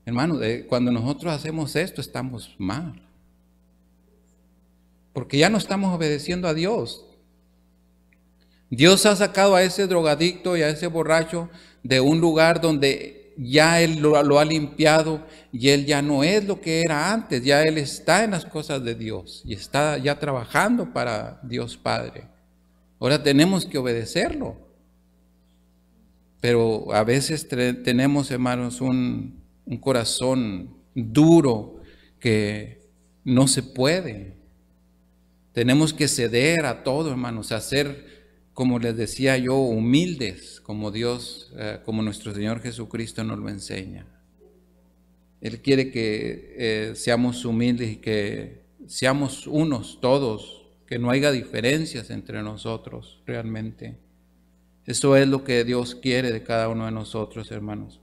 Hermano, cuando nosotros hacemos esto estamos mal. Porque ya no estamos obedeciendo a Dios. Dios ha sacado a ese drogadicto y a ese borracho de un lugar donde ya Él lo, lo ha limpiado, y Él ya no es lo que era antes, ya Él está en las cosas de Dios y está ya trabajando para Dios Padre. Ahora tenemos que obedecerlo. Pero a veces tenemos, hermanos, un, un corazón duro que no se puede. Tenemos que ceder a todo, hermanos, a ser, como les decía yo, humildes, como Dios, eh, como nuestro Señor Jesucristo nos lo enseña. Él quiere que eh, seamos humildes y que seamos unos todos, que no haya diferencias entre nosotros realmente. Eso es lo que Dios quiere de cada uno de nosotros, hermanos.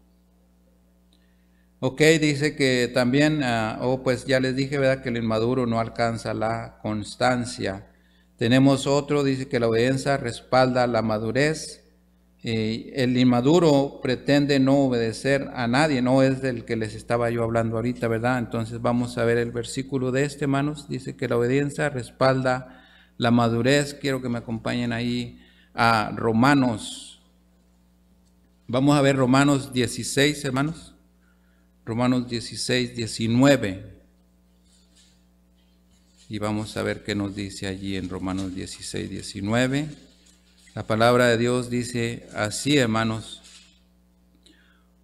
Ok, dice que también, uh, oh, pues ya les dije, ¿verdad?, que el inmaduro no alcanza la constancia. Tenemos otro, dice que la obediencia respalda la madurez. Eh, el inmaduro pretende no obedecer a nadie, no es del que les estaba yo hablando ahorita, ¿verdad? Entonces vamos a ver el versículo de este, hermanos. Dice que la obediencia respalda la madurez. Quiero que me acompañen ahí a Romanos. Vamos a ver Romanos dieciséis, hermanos. Romanos dieciséis, diecinueve. Y vamos a ver qué nos dice allí en Romanos dieciséis, diecinueve. La palabra de Dios dice así, hermanos.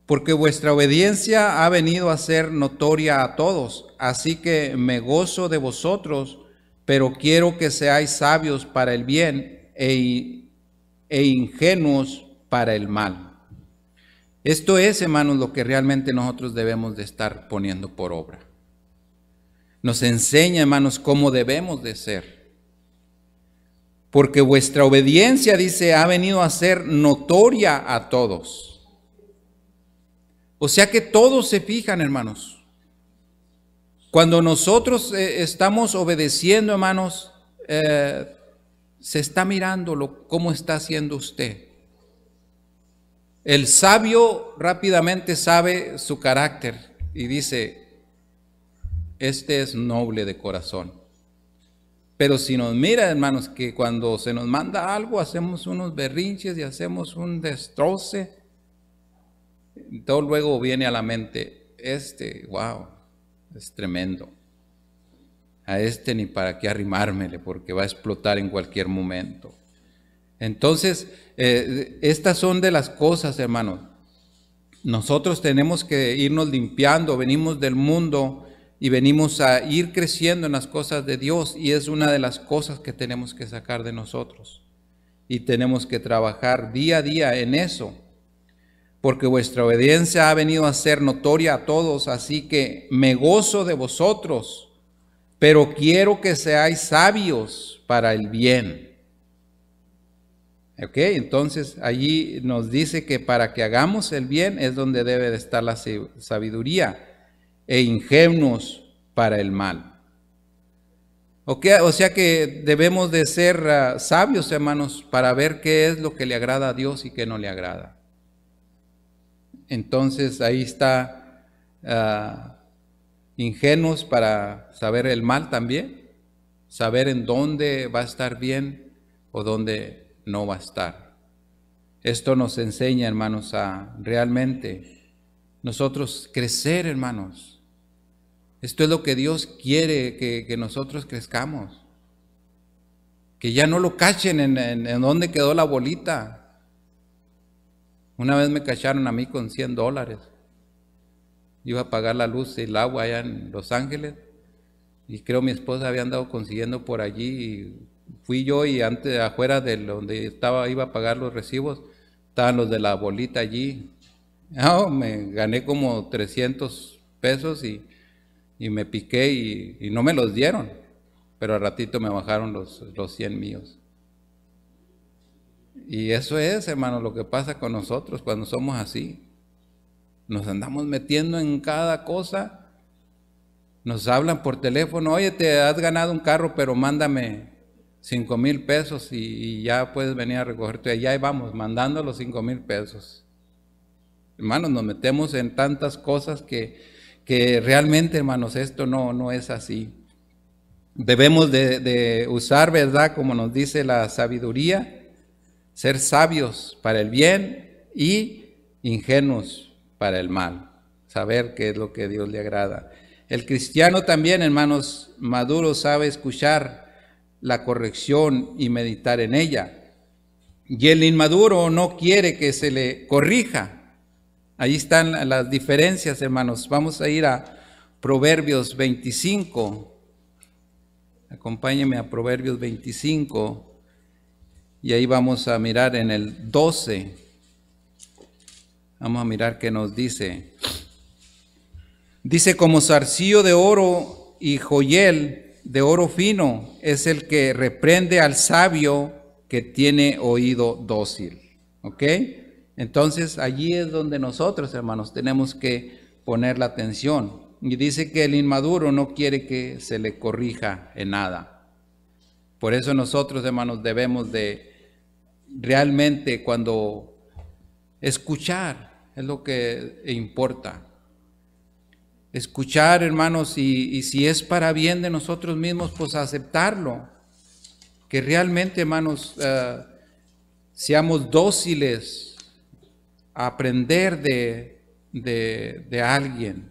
Porque vuestra obediencia ha venido a ser notoria a todos, así que me gozo de vosotros, pero quiero que seáis sabios para el bien e e ingenuos para el mal. Esto es, hermanos, lo que realmente nosotros debemos de estar poniendo por obra. Nos enseña, hermanos, cómo debemos de ser. Porque vuestra obediencia, dice, ha venido a ser notoria a todos. O sea que todos se fijan, hermanos. Cuando nosotros eh, estamos obedeciendo, hermanos, eh, se está mirando lo, cómo está haciendo usted. El sabio rápidamente sabe su carácter y dice, este es noble de corazón. Pero si nos mira, hermanos, que cuando se nos manda algo, hacemos unos berrinches y hacemos un destroce, todo luego viene a la mente, este, wow, es tremendo. A este ni para qué arrimármele, porque va a explotar en cualquier momento. Entonces, eh, estas son de las cosas, hermanos. Nosotros tenemos que irnos limpiando, venimos del mundo y venimos a ir creciendo en las cosas de Dios, y es una de las cosas que tenemos que sacar de nosotros. Y tenemos que trabajar día a día en eso. Porque vuestra obediencia ha venido a ser notoria a todos, así que me gozo de vosotros. Pero quiero que seáis sabios para el bien. Ok, entonces allí nos dice que para que hagamos el bien es donde debe de estar la sabiduría, e ingenuos para el mal. Ok, o sea que debemos de ser uh, sabios, hermanos, para ver qué es lo que le agrada a Dios y qué no le agrada. Entonces ahí está... Uh, ingenuos para saber el mal también, saber en dónde va a estar bien o dónde no va a estar. Esto nos enseña, hermanos, a realmente nosotros crecer, hermanos. Esto es lo que Dios quiere, que, que nosotros crezcamos. Que ya no lo cachen en, en, en dónde quedó la bolita. Una vez me cacharon a mí con cien dólares. Iba a pagar la luz y el agua allá en Los Ángeles, y creo mi esposa había andado consiguiendo por allí, y fui yo, y antes afuera de donde estaba iba a pagar los recibos, estaban los de la bolita allí. Oh, me gané como trescientos pesos y, y me piqué y, y no me los dieron, pero al ratito me bajaron los, los cien míos. Y eso es, hermano, lo que pasa con nosotros cuando somos así. Nos andamos metiendo en cada cosa. Nos hablan por teléfono, oye, te has ganado un carro, pero mándame cinco mil pesos y, y ya puedes venir a recogerte. Allá vamos, mandando los cinco mil pesos. Hermanos, nos metemos en tantas cosas que, que realmente, hermanos, esto no, no es así. Debemos de, de usar, ¿verdad?, como nos dice la sabiduría, ser sabios para el bien y ingenuos para el mal, saber qué es lo que a Dios le agrada. El cristiano también, hermanos, maduro, sabe escuchar la corrección y meditar en ella. y el inmaduro no quiere que se le corrija. Ahí están las diferencias, hermanos. Vamos a ir a Proverbios veinticinco. Acompáñenme a Proverbios veinticinco. Y ahí vamos a mirar en el doce. Vamos a mirar qué nos dice. Dice, como zarcillo de oro y joyel de oro fino es el que reprende al sabio que tiene oído dócil. ¿Ok? Entonces allí es donde nosotros, hermanos, tenemos que poner la atención. Y dice que el inmaduro no quiere que se le corrija en nada. Por eso nosotros, hermanos, debemos de realmente, cuando escuchar es lo que importa, escuchar, hermanos, y, y si es para bien de nosotros mismos, pues aceptarlo, que realmente, hermanos, uh, seamos dóciles a aprender de, de, de alguien,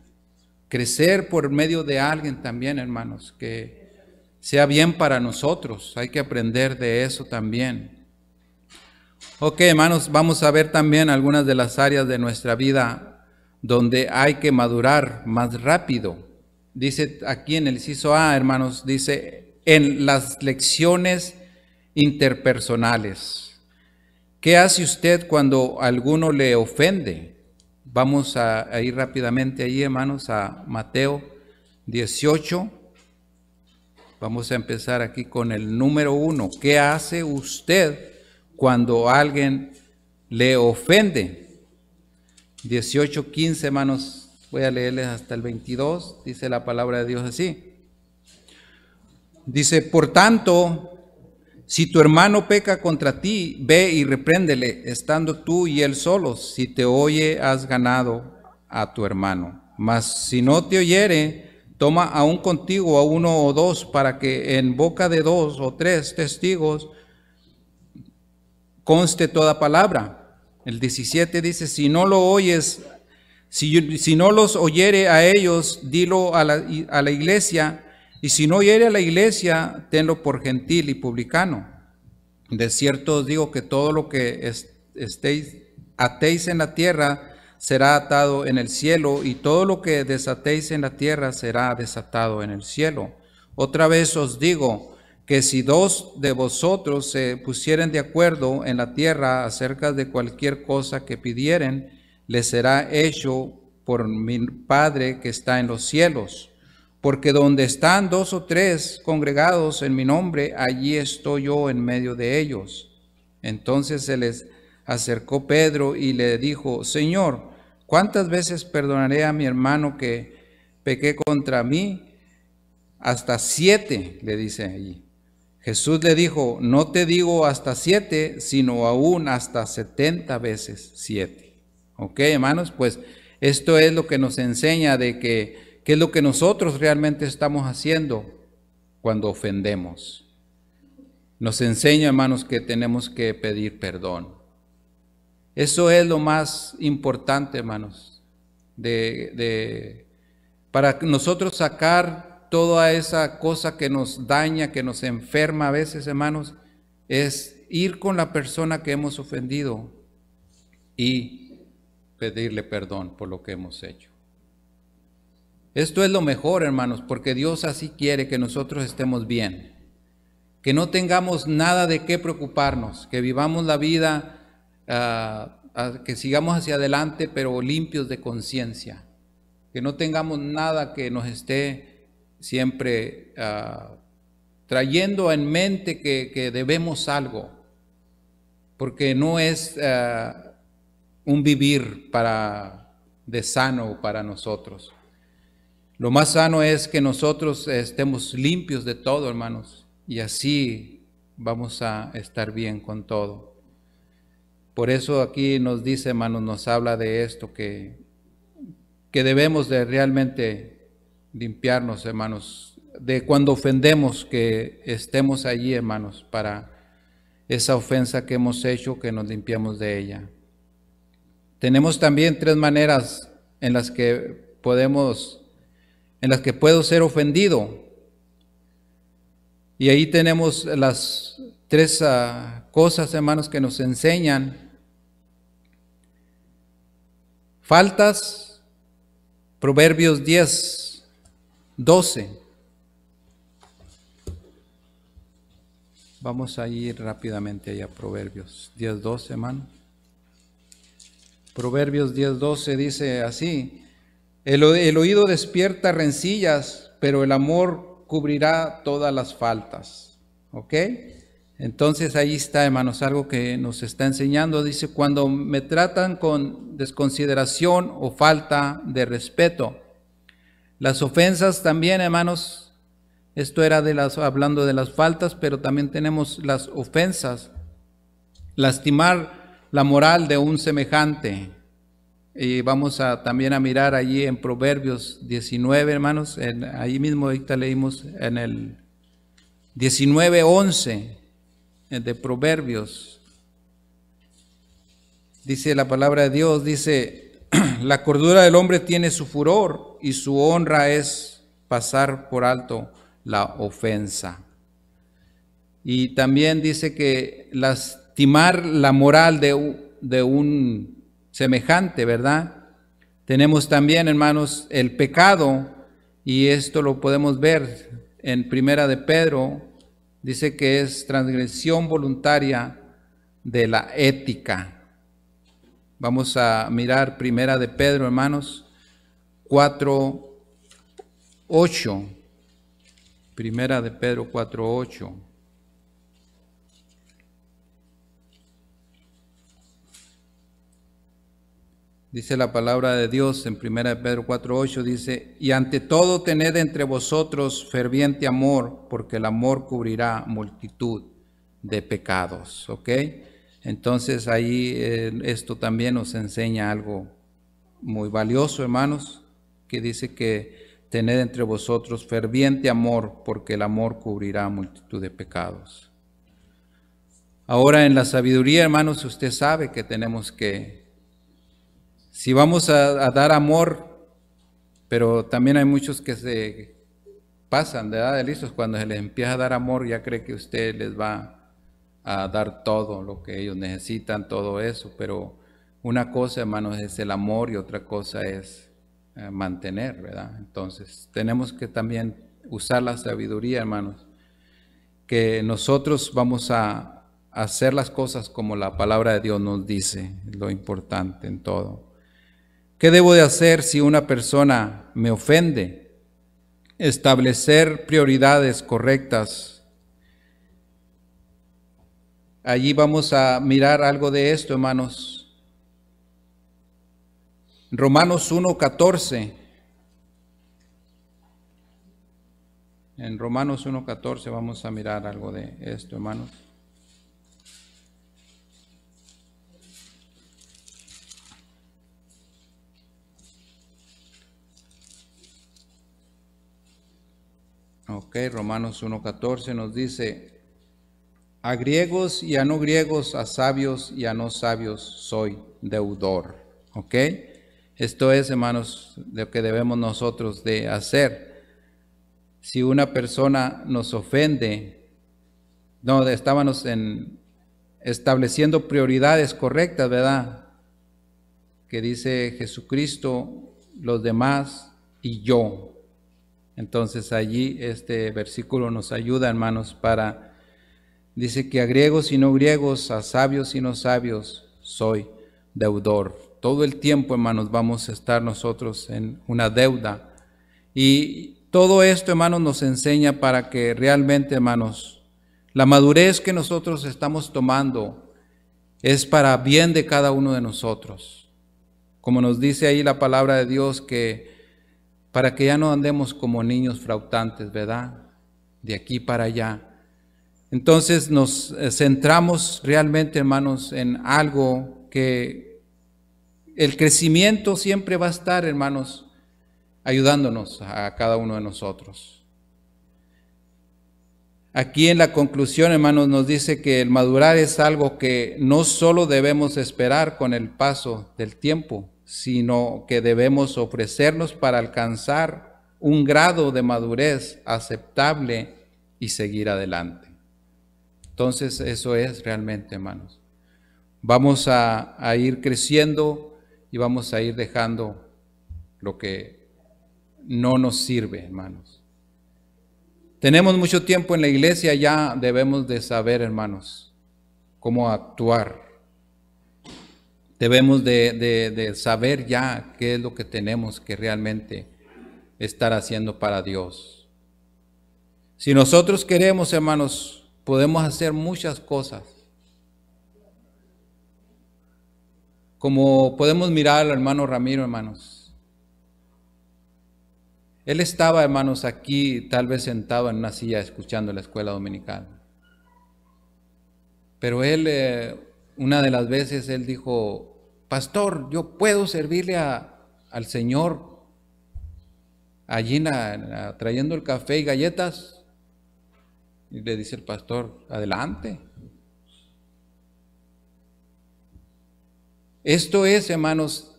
crecer por medio de alguien también, hermanos, que sea bien para nosotros. Hay que aprender de eso también. Ok, hermanos, vamos a ver también algunas de las áreas de nuestra vida donde hay que madurar más rápido. Dice aquí en el inciso A, hermanos, dice en las lecciones interpersonales. ¿Qué hace usted cuando alguno le ofende? Vamos a, a ir rápidamente ahí, hermanos, a Mateo dieciocho. Vamos a empezar aquí con el número uno. ¿Qué hace usted cuando alguien le ofende? dieciocho, quince, hermanos, voy a leerles hasta el veintidós, dice la palabra de Dios así. Dice, por tanto, si tu hermano peca contra ti, ve y repréndele, estando tú y él solos. Si te oye, has ganado a tu hermano. Mas si no te oyere, toma aún contigo a uno o dos, para que en boca de dos o tres testigos conste toda palabra. El diecisiete dice, si no lo oyes, si, si no los oyere a ellos, dilo a la, a la iglesia, y si no oyere a la iglesia, tenlo por gentil y publicano. De cierto os digo que todo lo que est estéis, atéis en la tierra será atado en el cielo, y todo lo que desatéis en la tierra será desatado en el cielo. Otra vez os digo que si dos de vosotros se pusieren de acuerdo en la tierra acerca de cualquier cosa que pidieren, les será hecho por mi Padre que está en los cielos. Porque donde están dos o tres congregados en mi nombre, allí estoy yo en medio de ellos. Entonces se les acercó Pedro y le dijo, Señor, ¿cuántas veces perdonaré a mi hermano que pequé contra mí? Hasta siete, le dice allí. Jesús le dijo, no te digo hasta siete, sino aún hasta setenta veces siete. Ok, hermanos, pues esto es lo que nos enseña de que, qué es lo que nosotros realmente estamos haciendo cuando ofendemos. Nos enseña, hermanos, que tenemos que pedir perdón. Eso es lo más importante, hermanos, de, de, para nosotros sacar toda esa cosa que nos daña, que nos enferma a veces, hermanos, es ir con la persona que hemos ofendido y pedirle perdón por lo que hemos hecho. Esto es lo mejor, hermanos, porque Dios así quiere que nosotros estemos bien, que no tengamos nada de qué preocuparnos, que vivamos la vida, uh, que sigamos hacia adelante, pero limpios de conciencia, que no tengamos nada que nos esté siempre uh, trayendo en mente que, que debemos algo, porque no es uh, un vivir para, de sano para nosotros. Lo más sano es que nosotros estemos limpios de todo, hermanos, y así vamos a estar bien con todo. Por eso aquí nos dice, hermanos, nos habla de esto, que, que debemos de realmente limpiarnos, hermanos, de cuando ofendemos, que estemos allí, hermanos, para esa ofensa que hemos hecho, que nos limpiemos de ella. Tenemos también tres maneras en las que podemos, en las que puedo ser ofendido. Y ahí tenemos las tres uh, cosas, hermanos, que nos enseñan. Faltas, Proverbios diez, doce. Vamos a ir rápidamente allá a Proverbios diez, doce, hermano. Proverbios diez, doce dice así: el, el oído despierta rencillas, pero el amor cubrirá todas las faltas. ¿Ok? Entonces ahí está, hermanos, algo que nos está enseñando. Dice: cuando me tratan con desconsideración o falta de respeto. Las ofensas también, hermanos. Esto era de las, hablando de las faltas, pero también tenemos las ofensas. Lastimar la moral de un semejante. Y vamos a también a mirar allí en Proverbios diecinueve, hermanos. En, ahí mismo ahorita leímos en el diecinueve, once. De Proverbios dice la palabra de Dios, dice: la cordura del hombre tiene su furor y su honra es pasar por alto la ofensa. Y también dice que lastimar la moral de, de un semejante, ¿verdad? Tenemos también, hermanos, el pecado, y esto lo podemos ver en Primera de Pedro. Dice que es transgresión voluntaria de la ética. Vamos a mirar Primera de Pedro, hermanos, cuatro, ocho. Primera de Pedro cuatro, ocho. Dice la palabra de Dios en Primera de Pedro cuatro, ocho, dice: y ante todo tened entre vosotros ferviente amor, porque el amor cubrirá multitud de pecados. ¿Ok? Entonces ahí eh, esto también nos enseña algo muy valioso, hermanos, que dice que tened entre vosotros ferviente amor, porque el amor cubrirá multitud de pecados. Ahora en la sabiduría, hermanos, usted sabe que tenemos que... Si vamos a, a dar amor, pero también hay muchos que se pasan de edad de listos. Cuando se les empieza a dar amor, ya cree que usted les va a dar todo lo que ellos necesitan, todo eso. Pero una cosa, hermanos, es el amor y otra cosa es eh, mantener, ¿verdad? Entonces, tenemos que también usar la sabiduría, hermanos, que nosotros vamos a hacer las cosas como la palabra de Dios nos dice, lo importante en todo. ¿Qué debo de hacer si una persona me ofende? Establecer prioridades correctas. Allí vamos a mirar algo de esto, hermanos. Romanos uno, catorce. En Romanos uno, catorce vamos a mirar algo de esto, hermanos. Ok, Romanos uno, catorce nos dice: a griegos y a no griegos, a sabios y a no sabios soy deudor. Ok, esto es, hermanos, lo que debemos nosotros de hacer. Si una persona nos ofende, no, estábamos en estableciendo prioridades correctas, ¿verdad? Que dice Jesucristo, los demás y yo. Entonces allí este versículo nos ayuda, hermanos, para, dice que a griegos y no griegos, a sabios y no sabios, soy deudor. Todo el tiempo, hermanos, vamos a estar nosotros en una deuda. Y todo esto, hermanos, nos enseña para que realmente, hermanos, la madurez que nosotros estamos tomando es para bien de cada uno de nosotros. Como nos dice ahí la palabra de Dios, que para que ya no andemos como niños fraudantes, ¿verdad? De aquí para allá. Entonces nos centramos realmente, hermanos, en algo que el crecimiento siempre va a estar, hermanos, ayudándonos a cada uno de nosotros. Aquí en la conclusión, hermanos, nos dice que el madurar es algo que no solo debemos esperar con el paso del tiempo, sino que debemos ofrecernos para alcanzar un grado de madurez aceptable y seguir adelante. Entonces eso es realmente, hermanos. Vamos a, a ir creciendo y vamos a ir dejando lo que no nos sirve, hermanos. Tenemos mucho tiempo en la iglesia, ya debemos de saber, hermanos, cómo actuar. Debemos de, de, de saber ya qué es lo que tenemos que realmente estar haciendo para Dios. Si nosotros queremos, hermanos, podemos hacer muchas cosas. Como podemos mirar al hermano Ramiro, hermanos. Él estaba, hermanos, aquí tal vez sentado en una silla escuchando la escuela dominical. Pero él, eh, una de las veces, él dijo, pastor, yo puedo servirle a, al Señor allí na, na, trayendo el café y galletas. Y le dice el pastor, adelante. Esto es, hermanos,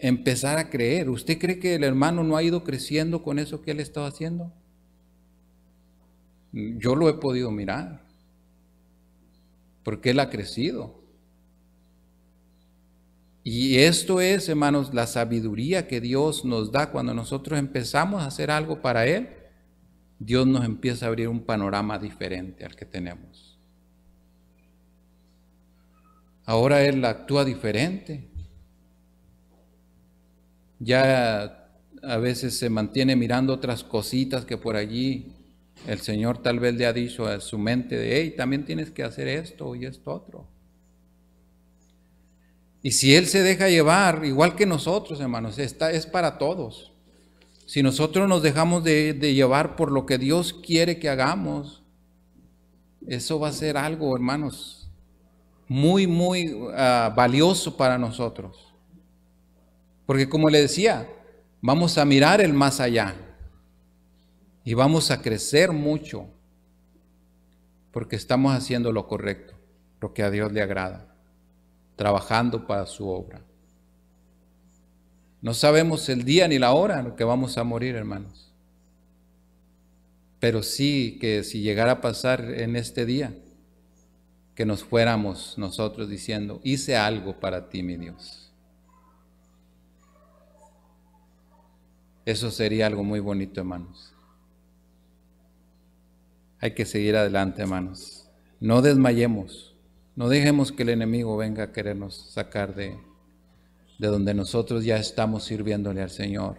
empezar a creer. ¿Usted cree que el hermano no ha ido creciendo con eso que él estaba haciendo? Yo lo he podido mirar, porque él ha crecido. Y esto es, hermanos, la sabiduría que Dios nos da cuando nosotros empezamos a hacer algo para Él. Dios nos empieza a abrir un panorama diferente al que tenemos. Ahora Él actúa diferente. Ya a veces se mantiene mirando otras cositas que por allí el Señor tal vez le ha dicho a su mente de, hey, también tienes que hacer esto y esto otro. Y si Él se deja llevar, igual que nosotros, hermanos, esta es para todos. Si nosotros nos dejamos de, de llevar por lo que Dios quiere que hagamos, eso va a ser algo, hermanos, muy, muy uh, valioso para nosotros. Porque como le decía, vamos a mirar el más allá y vamos a crecer mucho porque estamos haciendo lo correcto, lo que a Dios le agrada, trabajando para su obra. No sabemos el día ni la hora en que vamos a morir, hermanos. Pero sí que si llegara a pasar en este día, que nos fuéramos nosotros diciendo, hice algo para ti, mi Dios. Eso sería algo muy bonito, hermanos. Hay que seguir adelante, hermanos. No desmayemos. No dejemos que el enemigo venga a querernos sacar de, de donde nosotros ya estamos sirviéndole al Señor.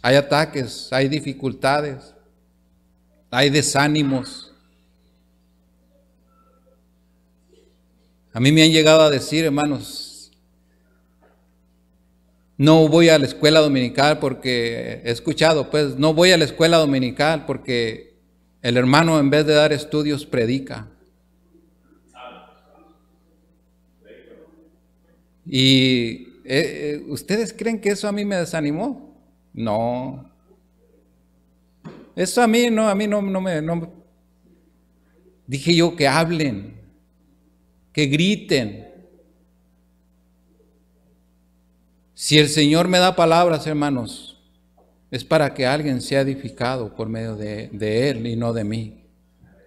Hay ataques, hay dificultades, hay desánimos. A mí me han llegado a decir, hermanos, no voy a la escuela dominical porque, he escuchado, pues, no voy a la escuela dominical porque el hermano en vez de dar estudios predica. Y eh, ¿ustedes creen que eso a mí me desanimó? No. Eso a mí no, a mí no, no me... No. Dije yo que hablen, que griten. Si el Señor me da palabras, hermanos, es para que alguien sea edificado por medio de, de Él y no de mí.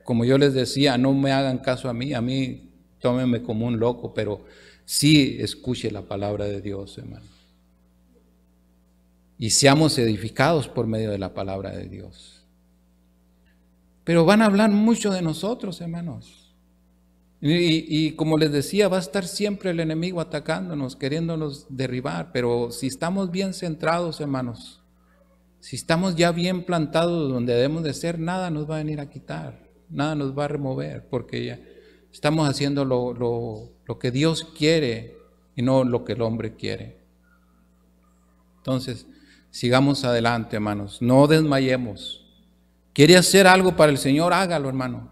Como yo les decía, no me hagan caso a mí, a mí tómenme como un loco, pero sí escuche la palabra de Dios, hermano. Y seamos edificados por medio de la palabra de Dios. Pero van a hablar mucho de nosotros, hermanos. Y, y como les decía, va a estar siempre el enemigo atacándonos, queriéndonos derribar. Pero si estamos bien centrados, hermanos, si estamos ya bien plantados donde debemos de ser, nada nos va a venir a quitar, nada nos va a remover, porque ya estamos haciendo lo, lo, lo que Dios quiere y no lo que el hombre quiere. Entonces, sigamos adelante, hermanos, no desmayemos. ¿Quiere hacer algo para el Señor? Hágalo, hermano.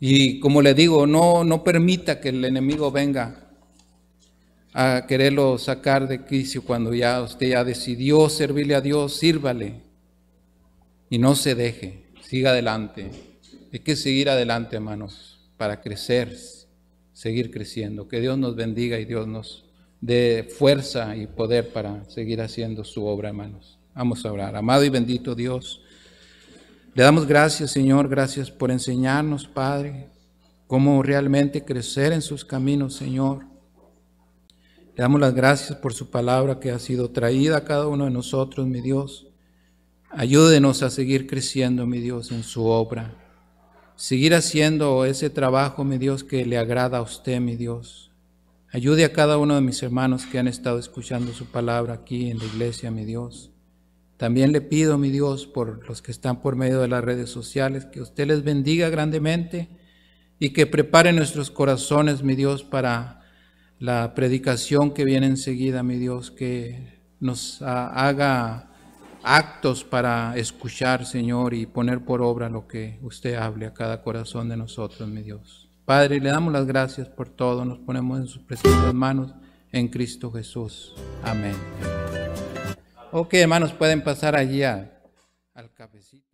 Y como le digo, no, no permita que el enemigo venga a quererlo sacar de quicio cuando ya usted ya decidió servirle a Dios, sírvale. Y no se deje, siga adelante. Hay que seguir adelante, hermanos, para crecer, seguir creciendo. Que Dios nos bendiga y Dios nos dé fuerza y poder para seguir haciendo su obra, hermanos. Vamos a orar. Amado y bendito Dios, le damos gracias, Señor, gracias por enseñarnos, Padre, cómo realmente crecer en sus caminos, Señor. Le damos las gracias por su palabra que ha sido traída a cada uno de nosotros, mi Dios. Ayúdenos a seguir creciendo, mi Dios, en su obra. Seguir haciendo ese trabajo, mi Dios, que le agrada a usted, mi Dios. Ayude a cada uno de mis hermanos que han estado escuchando su palabra aquí en la iglesia, mi Dios. También le pido, mi Dios, por los que están por medio de las redes sociales, que usted les bendiga grandemente y que prepare nuestros corazones, mi Dios, para la predicación que viene enseguida, mi Dios, que nos haga actos para escuchar, Señor, y poner por obra lo que usted hable a cada corazón de nosotros, mi Dios. Padre, le damos las gracias por todo, nos ponemos en sus preciosas manos, en Cristo Jesús. Amén. Ok, hermanos, pueden pasar allí a, al cafecito.